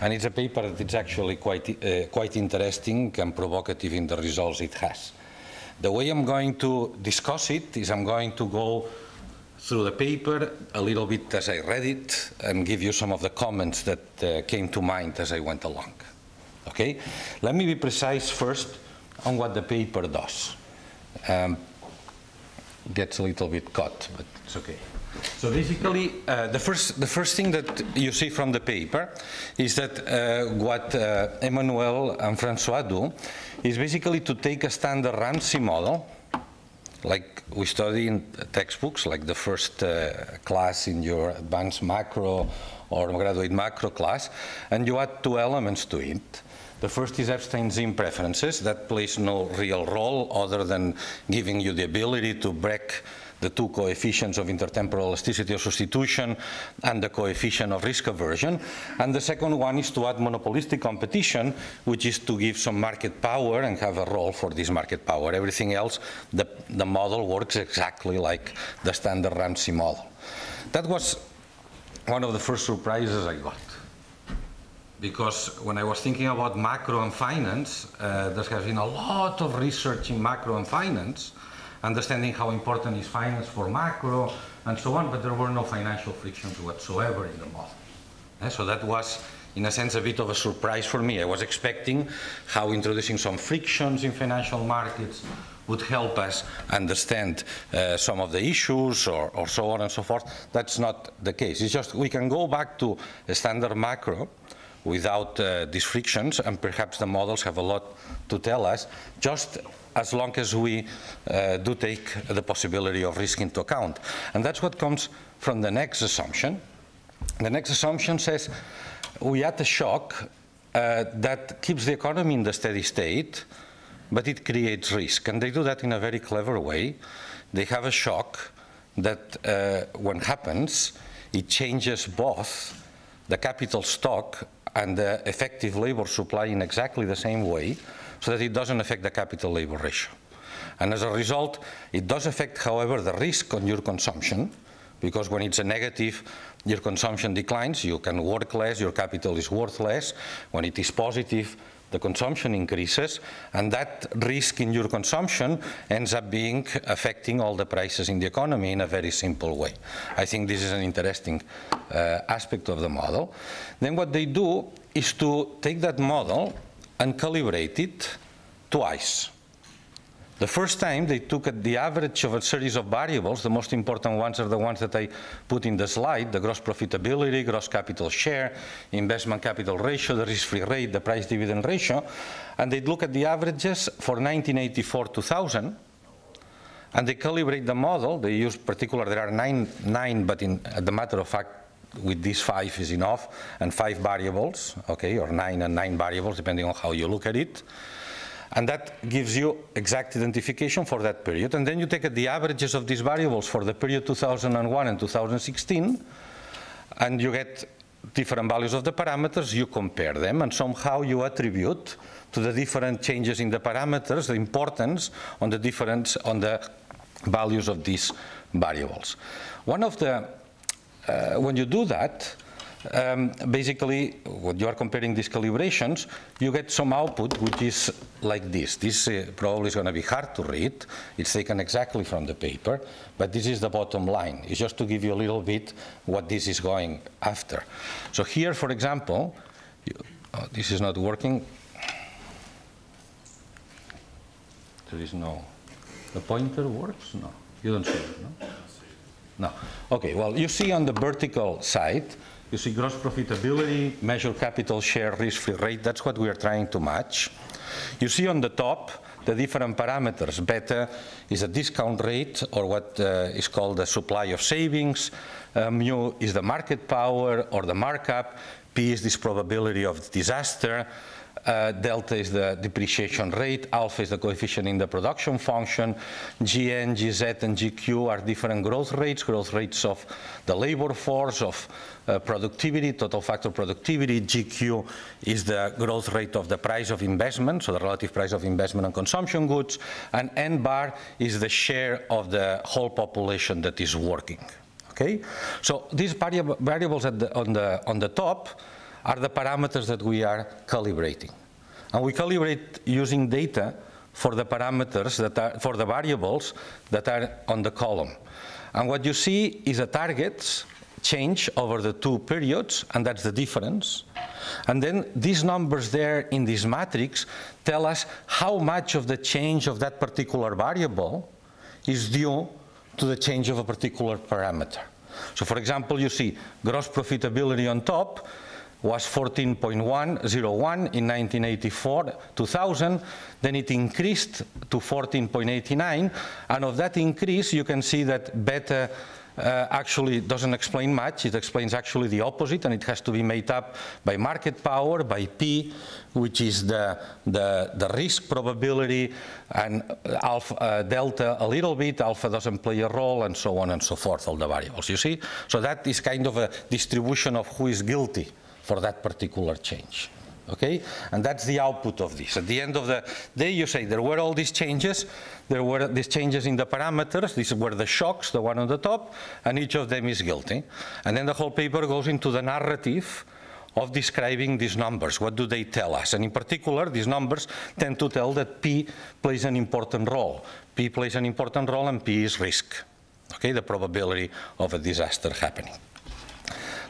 And it's a paper that is actually quite, uh, quite interesting and provocative in the results it has. The way I'm going to discuss it is I'm going to go through the paper a little bit as I read it and give you some of the comments that uh, came to mind as I went along. Okay? Let me be precise first on what the paper does. Um, it gets a little bit cut, but it's okay. So basically, uh, the first the first thing that you see from the paper is that uh, what uh, Emmanuel and Francois do is basically to take a standard Ramsey model, like we study in textbooks, like the first uh, class in your advanced macro or graduate macro class, and you add two elements to it. The first is Epstein-Zin preferences that plays no real role other than giving you the ability to break the two coefficients of intertemporal elasticity of substitution and the coefficient of risk aversion. And the second one is to add monopolistic competition, which is to give some market power and have a role for this market power. Everything else, the, the model works exactly like the standard Ramsey model. That was one of the first surprises I got. Because when I was thinking about macro and finance, uh, there has been a lot of research in macro and finance, understanding how important is finance for macro and so on, but there were no financial frictions whatsoever in the model. And so that was, in a sense, a bit of a surprise for me. I was expecting how introducing some frictions in financial markets would help us understand uh, some of the issues or, or so on and so forth. That's not the case. It's just we can go back to a standard macro without uh, these frictions, and perhaps the models have a lot to tell us, just as long as we uh, do take the possibility of risk into account. And that's what comes from the next assumption. The next assumption says we had a shock uh, that keeps the economy in the steady state, but it creates risk. And they do that in a very clever way. They have a shock that uh, when happens, it changes both the capital stock and the effective labor supply in exactly the same way, so that it doesn't affect the capital-labor ratio. And as a result, it does affect, however, the risk on your consumption, because when it's a negative, your consumption declines, you can work less, your capital is worth less. When it is positive, the consumption increases, and that risk in your consumption ends up being affecting all the prices in the economy in a very simple way. I think this is an interesting uh, aspect of the model. Then what they do is to take that model and calibrate it twice. The first time they took at the average of a series of variables. The most important ones are the ones that I put in the slide: the gross profitability, gross capital share, investment capital ratio, the risk-free rate, the price-dividend ratio. And they look at the averages for nineteen eighty-four to two thousand, and they calibrate the model. They use particular, there are nine, nine but in the matter of fact, with these five is enough, and five variables, okay, or nine and nine variables, depending on how you look at it. And that gives you exact identification for that period. And then you take the averages of these variables for the period two thousand one and two thousand sixteen, and you get different values of the parameters, you compare them, and somehow you attribute to the different changes in the parameters the importance on the difference on the values of these variables. One of the, uh, when you do that, Um, basically, when you are comparing these calibrations, you get some output which is like this. This uh, probably is going to be hard to read. It's taken exactly from the paper, but this is the bottom line. It's just to give you a little bit what this is going after. So here, for example, you, oh, this is not working. There is no, the pointer works? No, you don't see it, no? No, okay, well, you see on the vertical side, you see gross profitability, measured capital share, risk-free rate. That's what we are trying to match. You see on the top the different parameters. Beta is a discount rate, or what uh, is called the supply of savings. Uh, mu is the market power or the markup. P is this probability of disaster. Uh, delta is the depreciation rate, alpha is the coefficient in the production function, G N, G Z, and G Q are different growth rates, growth rates of the labor force, of uh, productivity, total factor productivity. G Q is the growth rate of the price of investment, so the relative price of investment and consumption goods, and N bar is the share of the whole population that is working. Okay, so these variable, variables at the, on the on the top are the parameters that we are calibrating, and we calibrate using data for the parameters that are for the variables that are on the column, and what you see is a targets change over the two periods, and that's the difference. And then these numbers there in this matrix tell us how much of the change of that particular variable is due to the change of a particular parameter. So for example, you see gross profitability on top was fourteen point one zero one in nineteen eighty-four two thousand, then it increased to fourteen point eight nine, and of that increase you can see that beta Uh, actually doesn't explain much. It explains actually the opposite, and it has to be made up by market power, by P, which is the, the, the risk probability, and alpha, uh, delta a little bit, alpha doesn't play a role, and so on and so forth, all the variables, you see? So that is kind of a distribution of who is guilty for that particular change. Okay, and that's the output of this. At the end of the day, you say there were all these changes, there were these changes in the parameters, these were the shocks, the one on the top, and each of them is guilty. And then the whole paper goes into the narrative of describing these numbers. What do they tell us? And in particular, these numbers tend to tell that P plays an important role. P plays an important role, and P is risk. Okay, the probability of a disaster happening.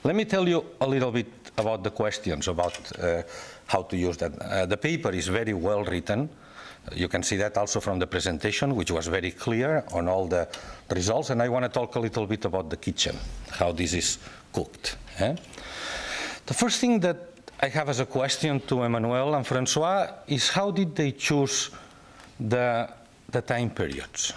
Let me tell you a little bit about the questions, about uh, how to use that. Uh, the paper is very well written. You can see that also from the presentation, which was very clear on all the results. And I want to talk a little bit about the kitchen, how this is cooked. Eh? The first thing that I have as a question to Emmanuel and François is how did they choose the, the time periods?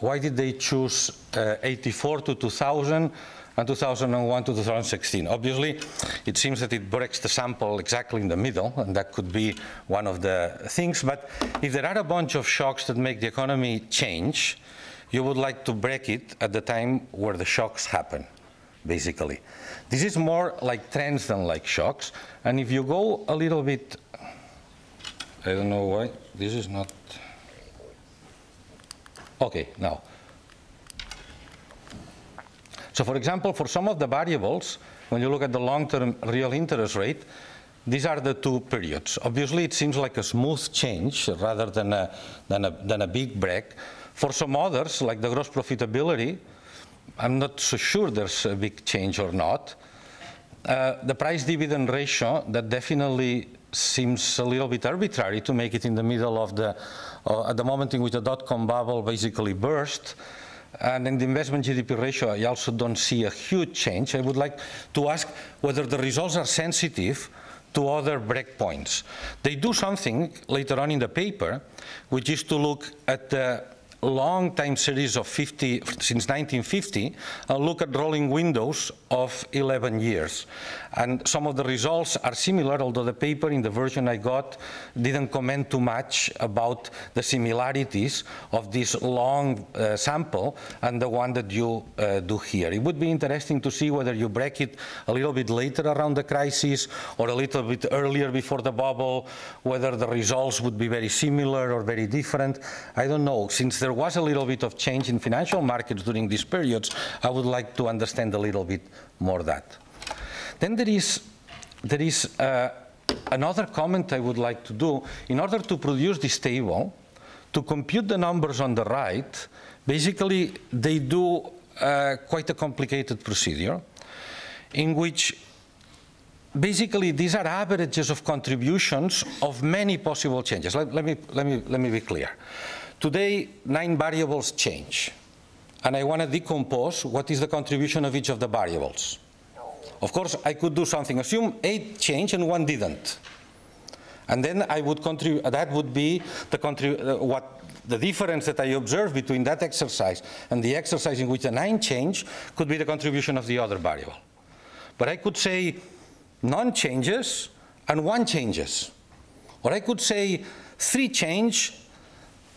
Why did they choose uh, eighty-four to two thousand? And two thousand one to two thousand sixteen. Obviously, it seems that it breaks the sample exactly in the middle, and that could be one of the things. But if there are a bunch of shocks that make the economy change, you would like to break it at the time where the shocks happen, basically. This is more like trends than like shocks. And if you go a little bit, I don't know why, this is not, okay, now. So for example, for some of the variables, when you look at the long-term real interest rate, these are the two periods. Obviously, it seems like a smooth change rather than a, than a, than a big break. For some others, like the gross profitability, I'm not so sure there's a big change or not. Uh, the price-dividend ratio, that definitely seems a little bit arbitrary to make it in the middle of the, uh, at the moment in which the dot-com bubble basically burst. And in the investment G D P ratio, I also don't see a huge change. I would like to ask whether the results are sensitive to other breakpoints. They do something later on in the paper, which is to look at the long time series of fifty, since nineteen fifty, and look at rolling windows of eleven years. And some of the results are similar, although the paper in the version I got didn't comment too much about the similarities of this long uh, sample and the one that you uh, do here. It would be interesting to see whether you break it a little bit later around the crisis or a little bit earlier before the bubble, whether the results would be very similar or very different. I don't know. Since there There was a little bit of change in financial markets during these periods, I would like to understand a little bit more that. Then there is, there is uh, another comment I would like to do. In order to produce this table, to compute the numbers on the right, basically they do uh, quite a complicated procedure in which basically, these are averages of contributions of many possible changes. Let, let me, let me, let me be clear. Today, nine variables change, and I want to decompose what is the contribution of each of the variables. Of course, I could do something. Assume eight changed and one didn't, and then I would contribute. That would be the contrib uh, what the difference that I observe between that exercise and the exercise in which the nine change could be the contribution of the other variable. But I could say none changes and one changes, or I could say three change.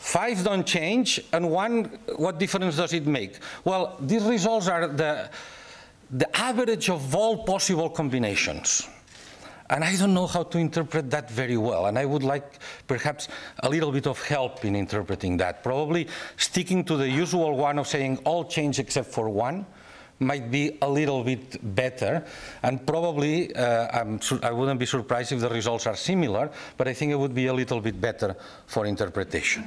Five don't change, and one, what difference does it make? Well, these results are the, the average of all possible combinations. And I don't know how to interpret that very well. And I would like perhaps a little bit of help in interpreting that. Probably sticking to the usual one of saying all change except for one might be a little bit better. And probably uh, I'm I wouldn't be surprised if the results are similar, but I think it would be a little bit better for interpretation.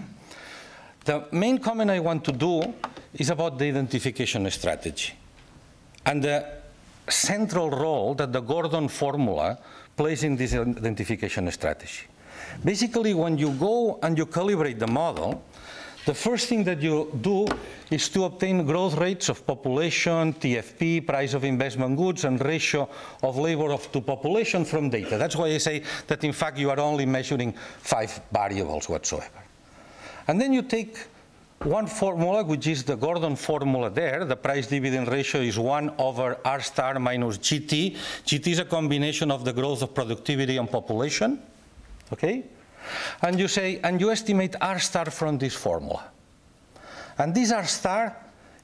The main comment I want to do is about the identification strategy and the central role that the Gordon formula plays in this identification strategy. Basically, when you go and you calibrate the model, the first thing that you do is to obtain growth rates of population, T F P, price of investment goods, and ratio of labor of to population from data. That's why I say that, in fact, you are only measuring five variables whatsoever. And then you take one formula, which is the Gordon formula there. The price-dividend ratio is one over R star minus G T. G T is a combination of the growth of productivity and population, okay? And you say, and you estimate R star from this formula. And this R star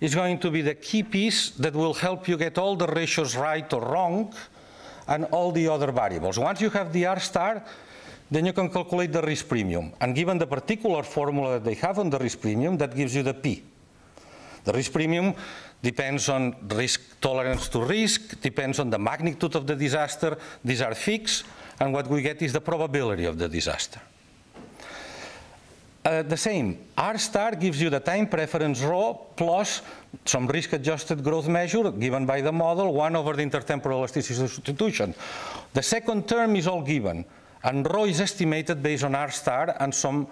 is going to be the key piece that will help you get all the ratios right or wrong and all the other variables. Once you have the R star, then you can calculate the risk premium. And given the particular formula that they have on the risk premium, that gives you the P. The risk premium depends on risk tolerance to risk, depends on the magnitude of the disaster. These are fixed. And what we get is the probability of the disaster. Uh, the same, R star gives you the time preference rho plus some risk-adjusted growth measure given by the model, one over the intertemporal elasticity substitution. The second term is all given. And rho is estimated based on R star and some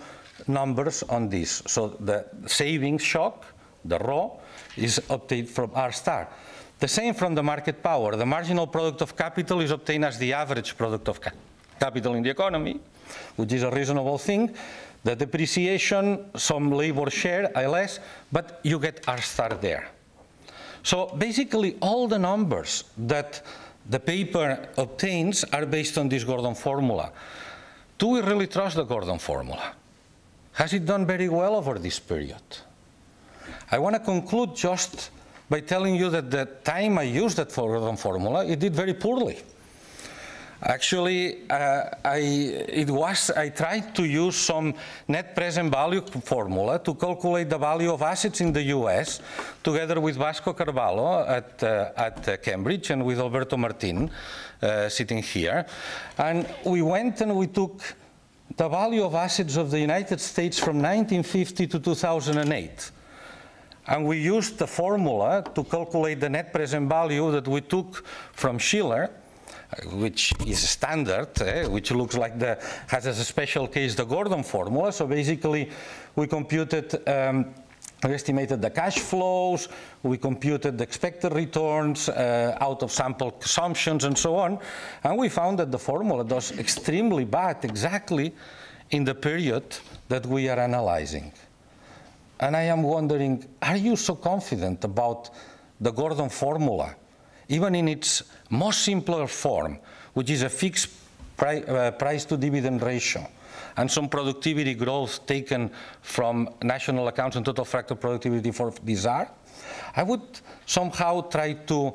numbers on this. So the savings shock, the rho, is obtained from R star. The same from the market power. The marginal product of capital is obtained as the average product of cap capital in the economy, which is a reasonable thing. The depreciation, some labor share, I L S, but you get R star there. So basically all the numbers that the paper obtains are based on this Gordon formula. Do we really trust the Gordon formula? Has it done very well over this period? I want to conclude just by telling you that the time I used that Gordon formula, it did very poorly. Actually, uh, I, it was, I tried to use some net present value formula to calculate the value of assets in the U S together with Vasco Carvalho at, uh, at Cambridge and with Alberto Martin uh, sitting here. And we went and we took the value of assets of the United States from nineteen fifty to two thousand eight. And we used the formula to calculate the net present value that we took from Schiller, which is standard, eh, which looks like the, has as a special case the Gordon formula. So basically, we computed, um, we estimated the cash flows, we computed the expected returns, uh, out of sample assumptions, and so on. And we found that the formula does extremely bad exactly in the period that we are analyzing. And I am wondering, are you so confident about the Gordon formula, even in its most simpler form, which is a fixed pri uh, price to dividend ratio and some productivity growth taken from national accounts and total factor productivity for D S R? I would somehow try to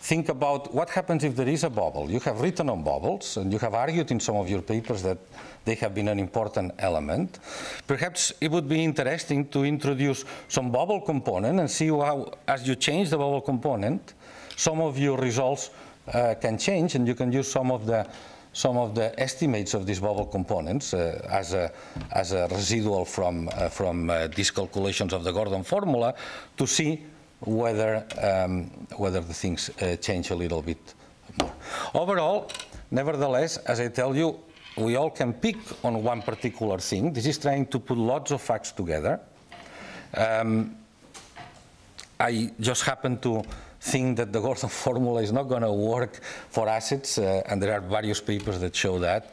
think about what happens if there is a bubble. You have written on bubbles, and you have argued in some of your papers that they have been an important element. Perhaps it would be interesting to introduce some bubble component and see how, as you change the bubble component, some of your results uh, can change, and you can use some of the, some of the estimates of these bubble components uh, as, a, as a residual from, uh, from uh, these calculations of the Gordon formula to see whether, um, whether the things uh, change a little bit more. Overall, nevertheless, as I tell you, we all can pick on one particular thing. This is trying to put lots of facts together. Um, I just happen to think that the Gordon formula is not going to work for assets, uh, and there are various papers that show that.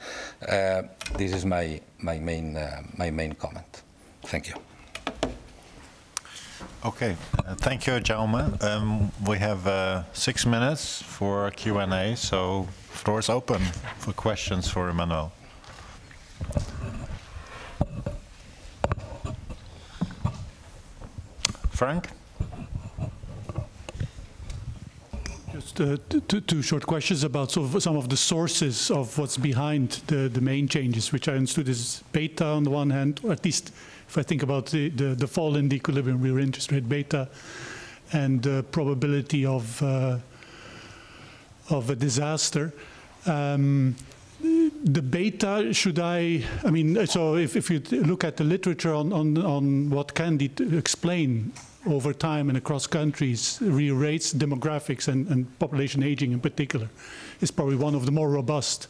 Uh, this is my, my, main, uh, my main comment. Thank you. Okay, uh, thank you, Jaume. Um, we have uh, six minutes for Q and A, so floor is open for questions for Emmanuel. Frank? Just just uh, two, two short questions about sort of some of the sources of what's behind the, the main changes, which I understood is beta on the one hand, or at least if I think about the, the, the fall in the equilibrium real interest rate beta and the probability of, uh, of a disaster. Um, the beta, should I, I mean, so if, if you look at the literature on, on, on what can explain over time and across countries, real rates, demographics, and, and population aging in particular, is probably one of the more robust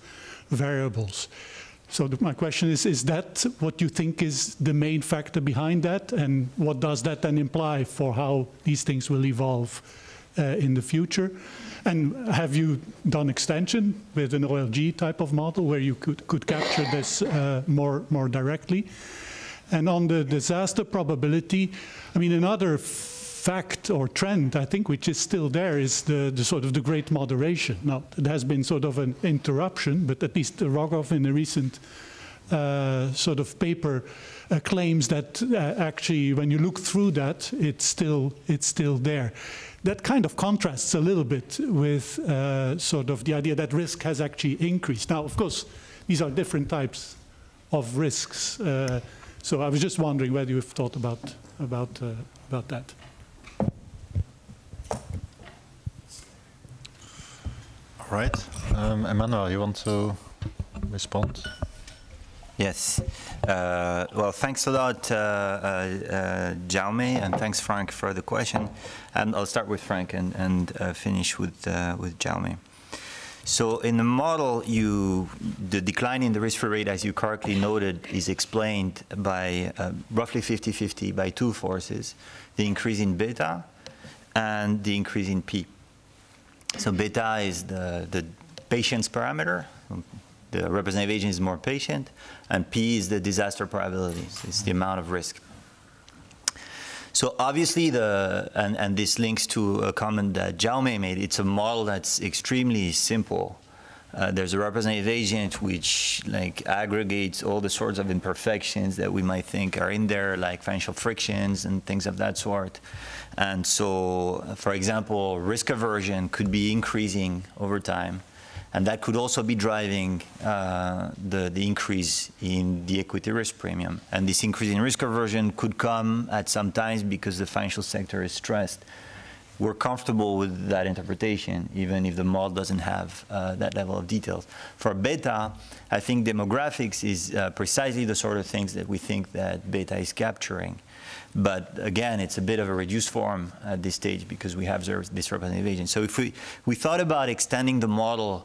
variables. So the, my question is, is that what you think is the main factor behind that? And what does that then imply for how these things will evolve uh, in the future? And have you done extension with an O L G type of model where you could, could capture this uh, more, more directly? And on the disaster probability, I mean, another fact or trend, I think, which is still there is the, the sort of the great moderation. Now, there has been sort of an interruption, but at least Rogoff in a recent uh, sort of paper uh, claims that uh, actually when you look through that, it's still, it's still there. That kind of contrasts a little bit with uh, sort of the idea that risk has actually increased. Now, of course, these are different types of risks. Uh, So I was just wondering whether you've thought about about uh, about that. All right, um, Emmanuel, you want to respond? Yes. Uh, well, thanks a lot, uh, uh, Jaume, and thanks, Frank, for the question. And I'll start with Frank and and uh, finish with uh, with Jaume. So in the model, you, the decline in the risk-free rate, as you correctly noted, is explained by uh, roughly fifty fifty by two forces, the increase in beta and the increase in P. So beta is the, the patience parameter. The representative agent is more patient. And P is the disaster probability. So it's the amount of risk. So obviously, the and, and this links to a comment that Jaume made. It's a model that's extremely simple. Uh, there's a representative agent which like aggregates all the sorts of imperfections that we might think are in there, like financial frictions and things of that sort. And so, for example, risk aversion could be increasing over time, and that could also be driving uh, the, the increase in the equity risk premium. And this increase in risk aversion could come at some times because the financial sector is stressed. We're comfortable with that interpretation, even if the model doesn't have uh, that level of details. For beta, I think demographics is uh, precisely the sort of things that we think that beta is capturing. But again, it's a bit of a reduced form at this stage because we have this representative agent. So if we, we thought about extending the model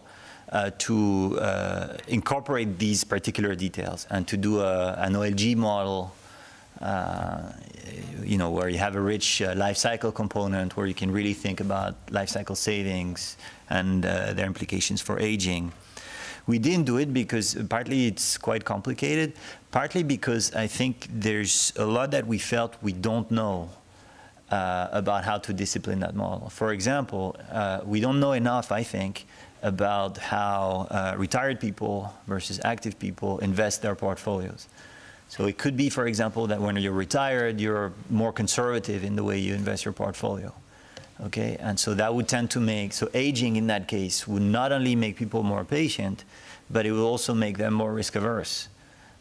Uh, to uh, incorporate these particular details and to do a, an O L G model, uh, you know, where you have a rich uh, life cycle component, where you can really think about life cycle savings and uh, their implications for aging. We didn't do it because partly it's quite complicated, partly because I think there's a lot that we felt we don't know uh, about how to discipline that model. For example, uh, we don't know enough, I think, about how uh, retired people versus active people invest their portfolios. So it could be, for example, that when you're retired, you're more conservative in the way you invest your portfolio. Okay, and so that would tend to make, so aging in that case would not only make people more patient, but it will also make them more risk averse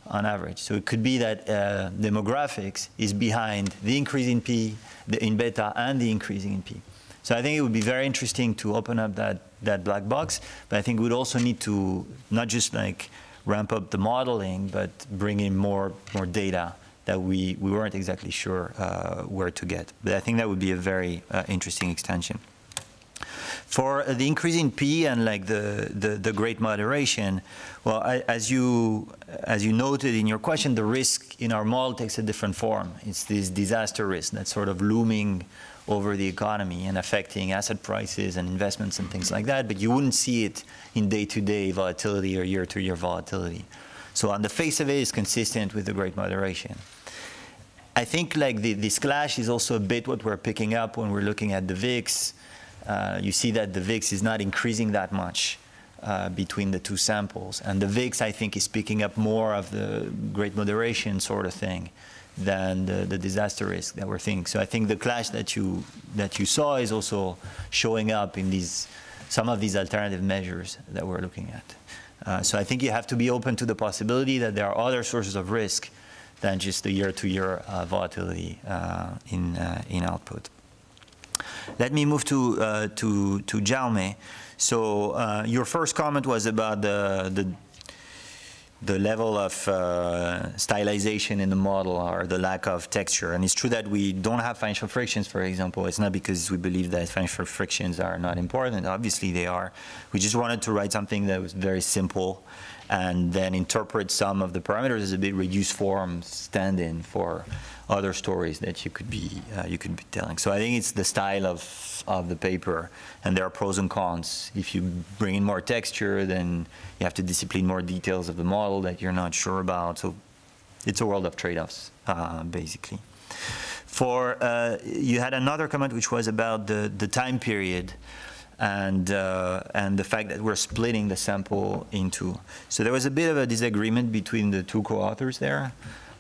on average. So it could be that uh, demographics is behind the increase in P, the, in beta, and the increase in P. So I think it would be very interesting to open up that, that black box, but I think we'd also need to not just like ramp up the modeling, but bring in more, more data that we, we weren't exactly sure uh, where to get. But I think that would be a very uh, interesting extension. For the increase in P and like the, the, the great moderation, well, I, as, you, as you noted in your question, the risk in our model takes a different form. It's this disaster risk that's sort of looming over the economy and affecting asset prices and investments and things like that, but you wouldn't see it in day-to-day volatility or year-to-year volatility. So on the face of it, it's consistent with the great moderation. I think like the, this clash is also a bit what we're picking up when we're looking at the V I X. Uh, you see that the V I X is not increasing that much uh, between the two samples. And the V I X, I think, is picking up more of the great moderation sort of thing than the, the disaster risk that we're thinking. So I think the clash that you, that you saw is also showing up in these some of these alternative measures that we're looking at. Uh, so I think you have to be open to the possibility that there are other sources of risk than just the year-to-year uh, volatility uh, in, uh, in output. Let me move to, uh, to, to Jaume. So uh, your first comment was about the, the, the level of uh, stylization in the model or the lack of texture. And it's true that we don't have financial frictions, for example. It's not because we believe that financial frictions are not important. Obviously, they are. We just wanted to write something that was very simple and then interpret some of the parameters as a bit reduced form stand-in for other stories that you could be uh, you could be telling. So I think it's the style of of the paper, and there are pros and cons. If you bring in more texture, then you have to discipline more details of the model that you're not sure about. So it's a world of trade-offs, uh, basically. For uh, you had another comment which was about the the time period. And, uh, and the fact that we're splitting the sample into. So there was a bit of a disagreement between the two co-authors there.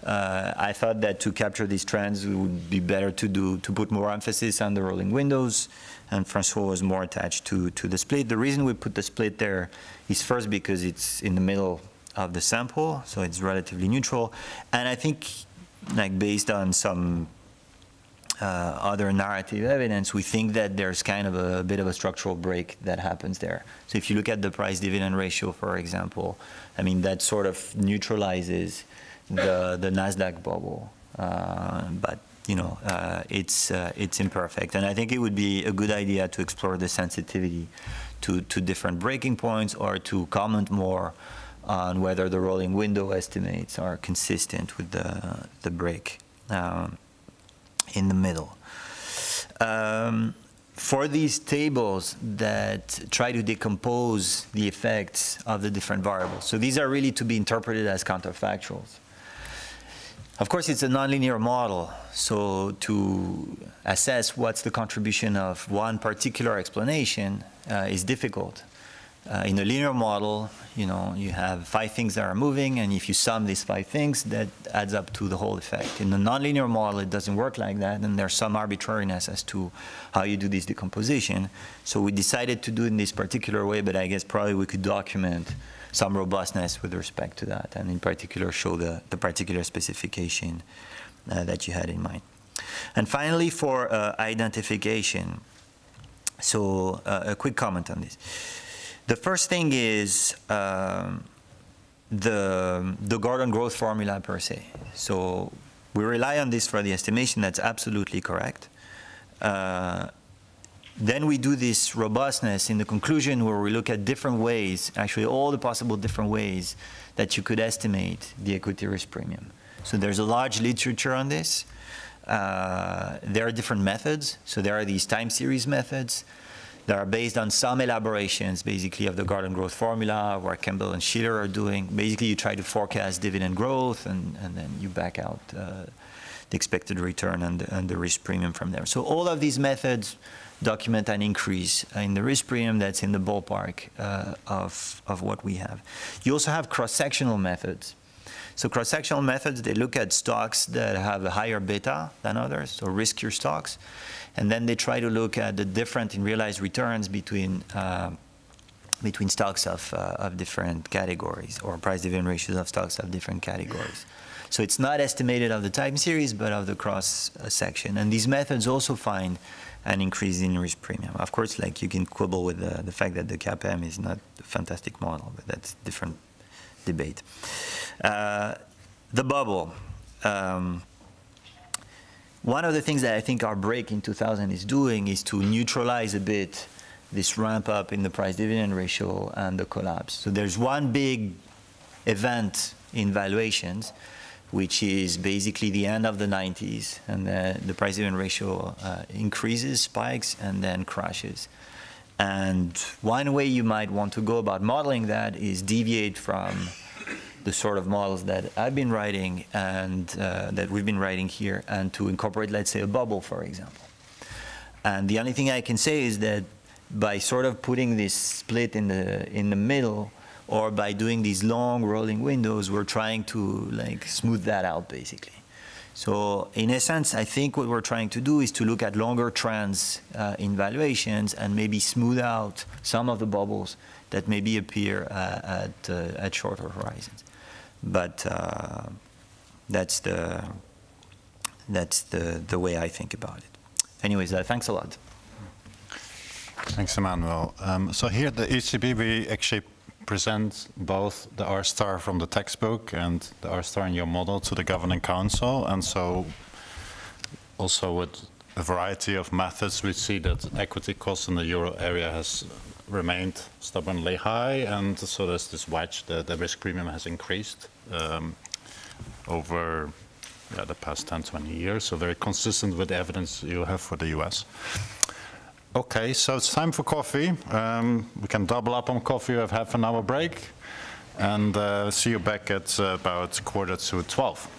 Uh, I thought that to capture these trends, it would be better to, do, to put more emphasis on the rolling windows, and François was more attached to, to the split. The reason we put the split there is first because it's in the middle of the sample, so it's relatively neutral. And I think, like, based on some Uh, other narrative evidence, we think that there's kind of a, a bit of a structural break that happens there. So if you look at the price-dividend ratio, for example, I mean, that sort of neutralizes the, the NASDAQ bubble. Uh, but, you know, uh, it's, uh, it's imperfect. And I think it would be a good idea to explore the sensitivity to, to different breaking points, or to comment more on whether the rolling window estimates are consistent with the, the break. Um, in the middle. Um, for these tables that try to decompose the effects of the different variables, so these are really to be interpreted as counterfactuals. Of course, it's a nonlinear model, so to assess what's the contribution of one particular explanation uh, is difficult. Uh, in a linear model, you know, you have five things that are moving, and if you sum these five things, that adds up to the whole effect. In a nonlinear model, it doesn't work like that, and there's some arbitrariness as to how you do this decomposition. So we decided to do it in this particular way, but I guess probably we could document some robustness with respect to that, and in particular show the, the particular specification uh, that you had in mind. And finally, for uh, identification, so uh, a quick comment on this. The first thing is um, the, the Gordon growth formula per se. So we rely on this for the estimation. That's absolutely correct. Uh, then we do this robustness in the conclusion, where we look at different ways, actually all the possible different ways that you could estimate the equity risk premium. So there's a large literature on this. Uh, there are different methods. So there are these time series methods that are based on some elaborations, basically, of the Gordon growth formula, where Campbell and Schiller are doing. Basically, you try to forecast dividend growth, and, and then you back out uh, the expected return and the, and the risk premium from there. So all of these methods document an increase in the risk premium that's in the ballpark uh, of, of what we have. You also have cross-sectional methods. So cross-sectional methods, they look at stocks that have a higher beta than others, so riskier stocks. And then they try to look at the difference in realized returns between, uh, between stocks of, uh, of different categories, or price dividend ratios of stocks of different categories. So it's not estimated of the time series, but of the cross-section. And these methods also find an increase in risk premium. Of course, like, you can quibble with the, the fact that the C A P M is not a fantastic model, but that's a different debate. Uh, the bubble. Um, One of the things that I think our break in two thousand is doing is to neutralize a bit this ramp up in the price dividend ratio and the collapse. So there's one big event in valuations, which is basically the end of the nineties, and the, the price dividend ratio uh, increases, spikes, and then crashes. And one way you might want to go about modeling that is deviate from the sort of models that I've been writing and uh, that we've been writing here, and to incorporate, let's say, a bubble, for example. And the only thing I can say is that by sort of putting this split in the, in the middle, or by doing these long rolling windows, we're trying to, like, smooth that out, basically. So in essence, I think what we're trying to do is to look at longer trends uh, in valuations and maybe smooth out some of the bubbles that maybe appear uh, at, uh, at shorter horizons. But uh, that's, the, that's the, the way I think about it. Anyways, uh, thanks a lot. Thanks, Emmanuel. Um, so here at the E C B, we actually present both the R star from the textbook and the R star in your model to the governing council. And so also with a variety of methods, we see that equity costs in the euro area has remained stubbornly high. And so there's this wedge that the risk premium has increased um, over yeah, the past ten, twenty years. So very consistent with the evidence you have for the U S. Okay, so it's time for coffee. Um, we can double up on coffee. We have half an hour break. And uh, see you back at uh, about quarter to twelve.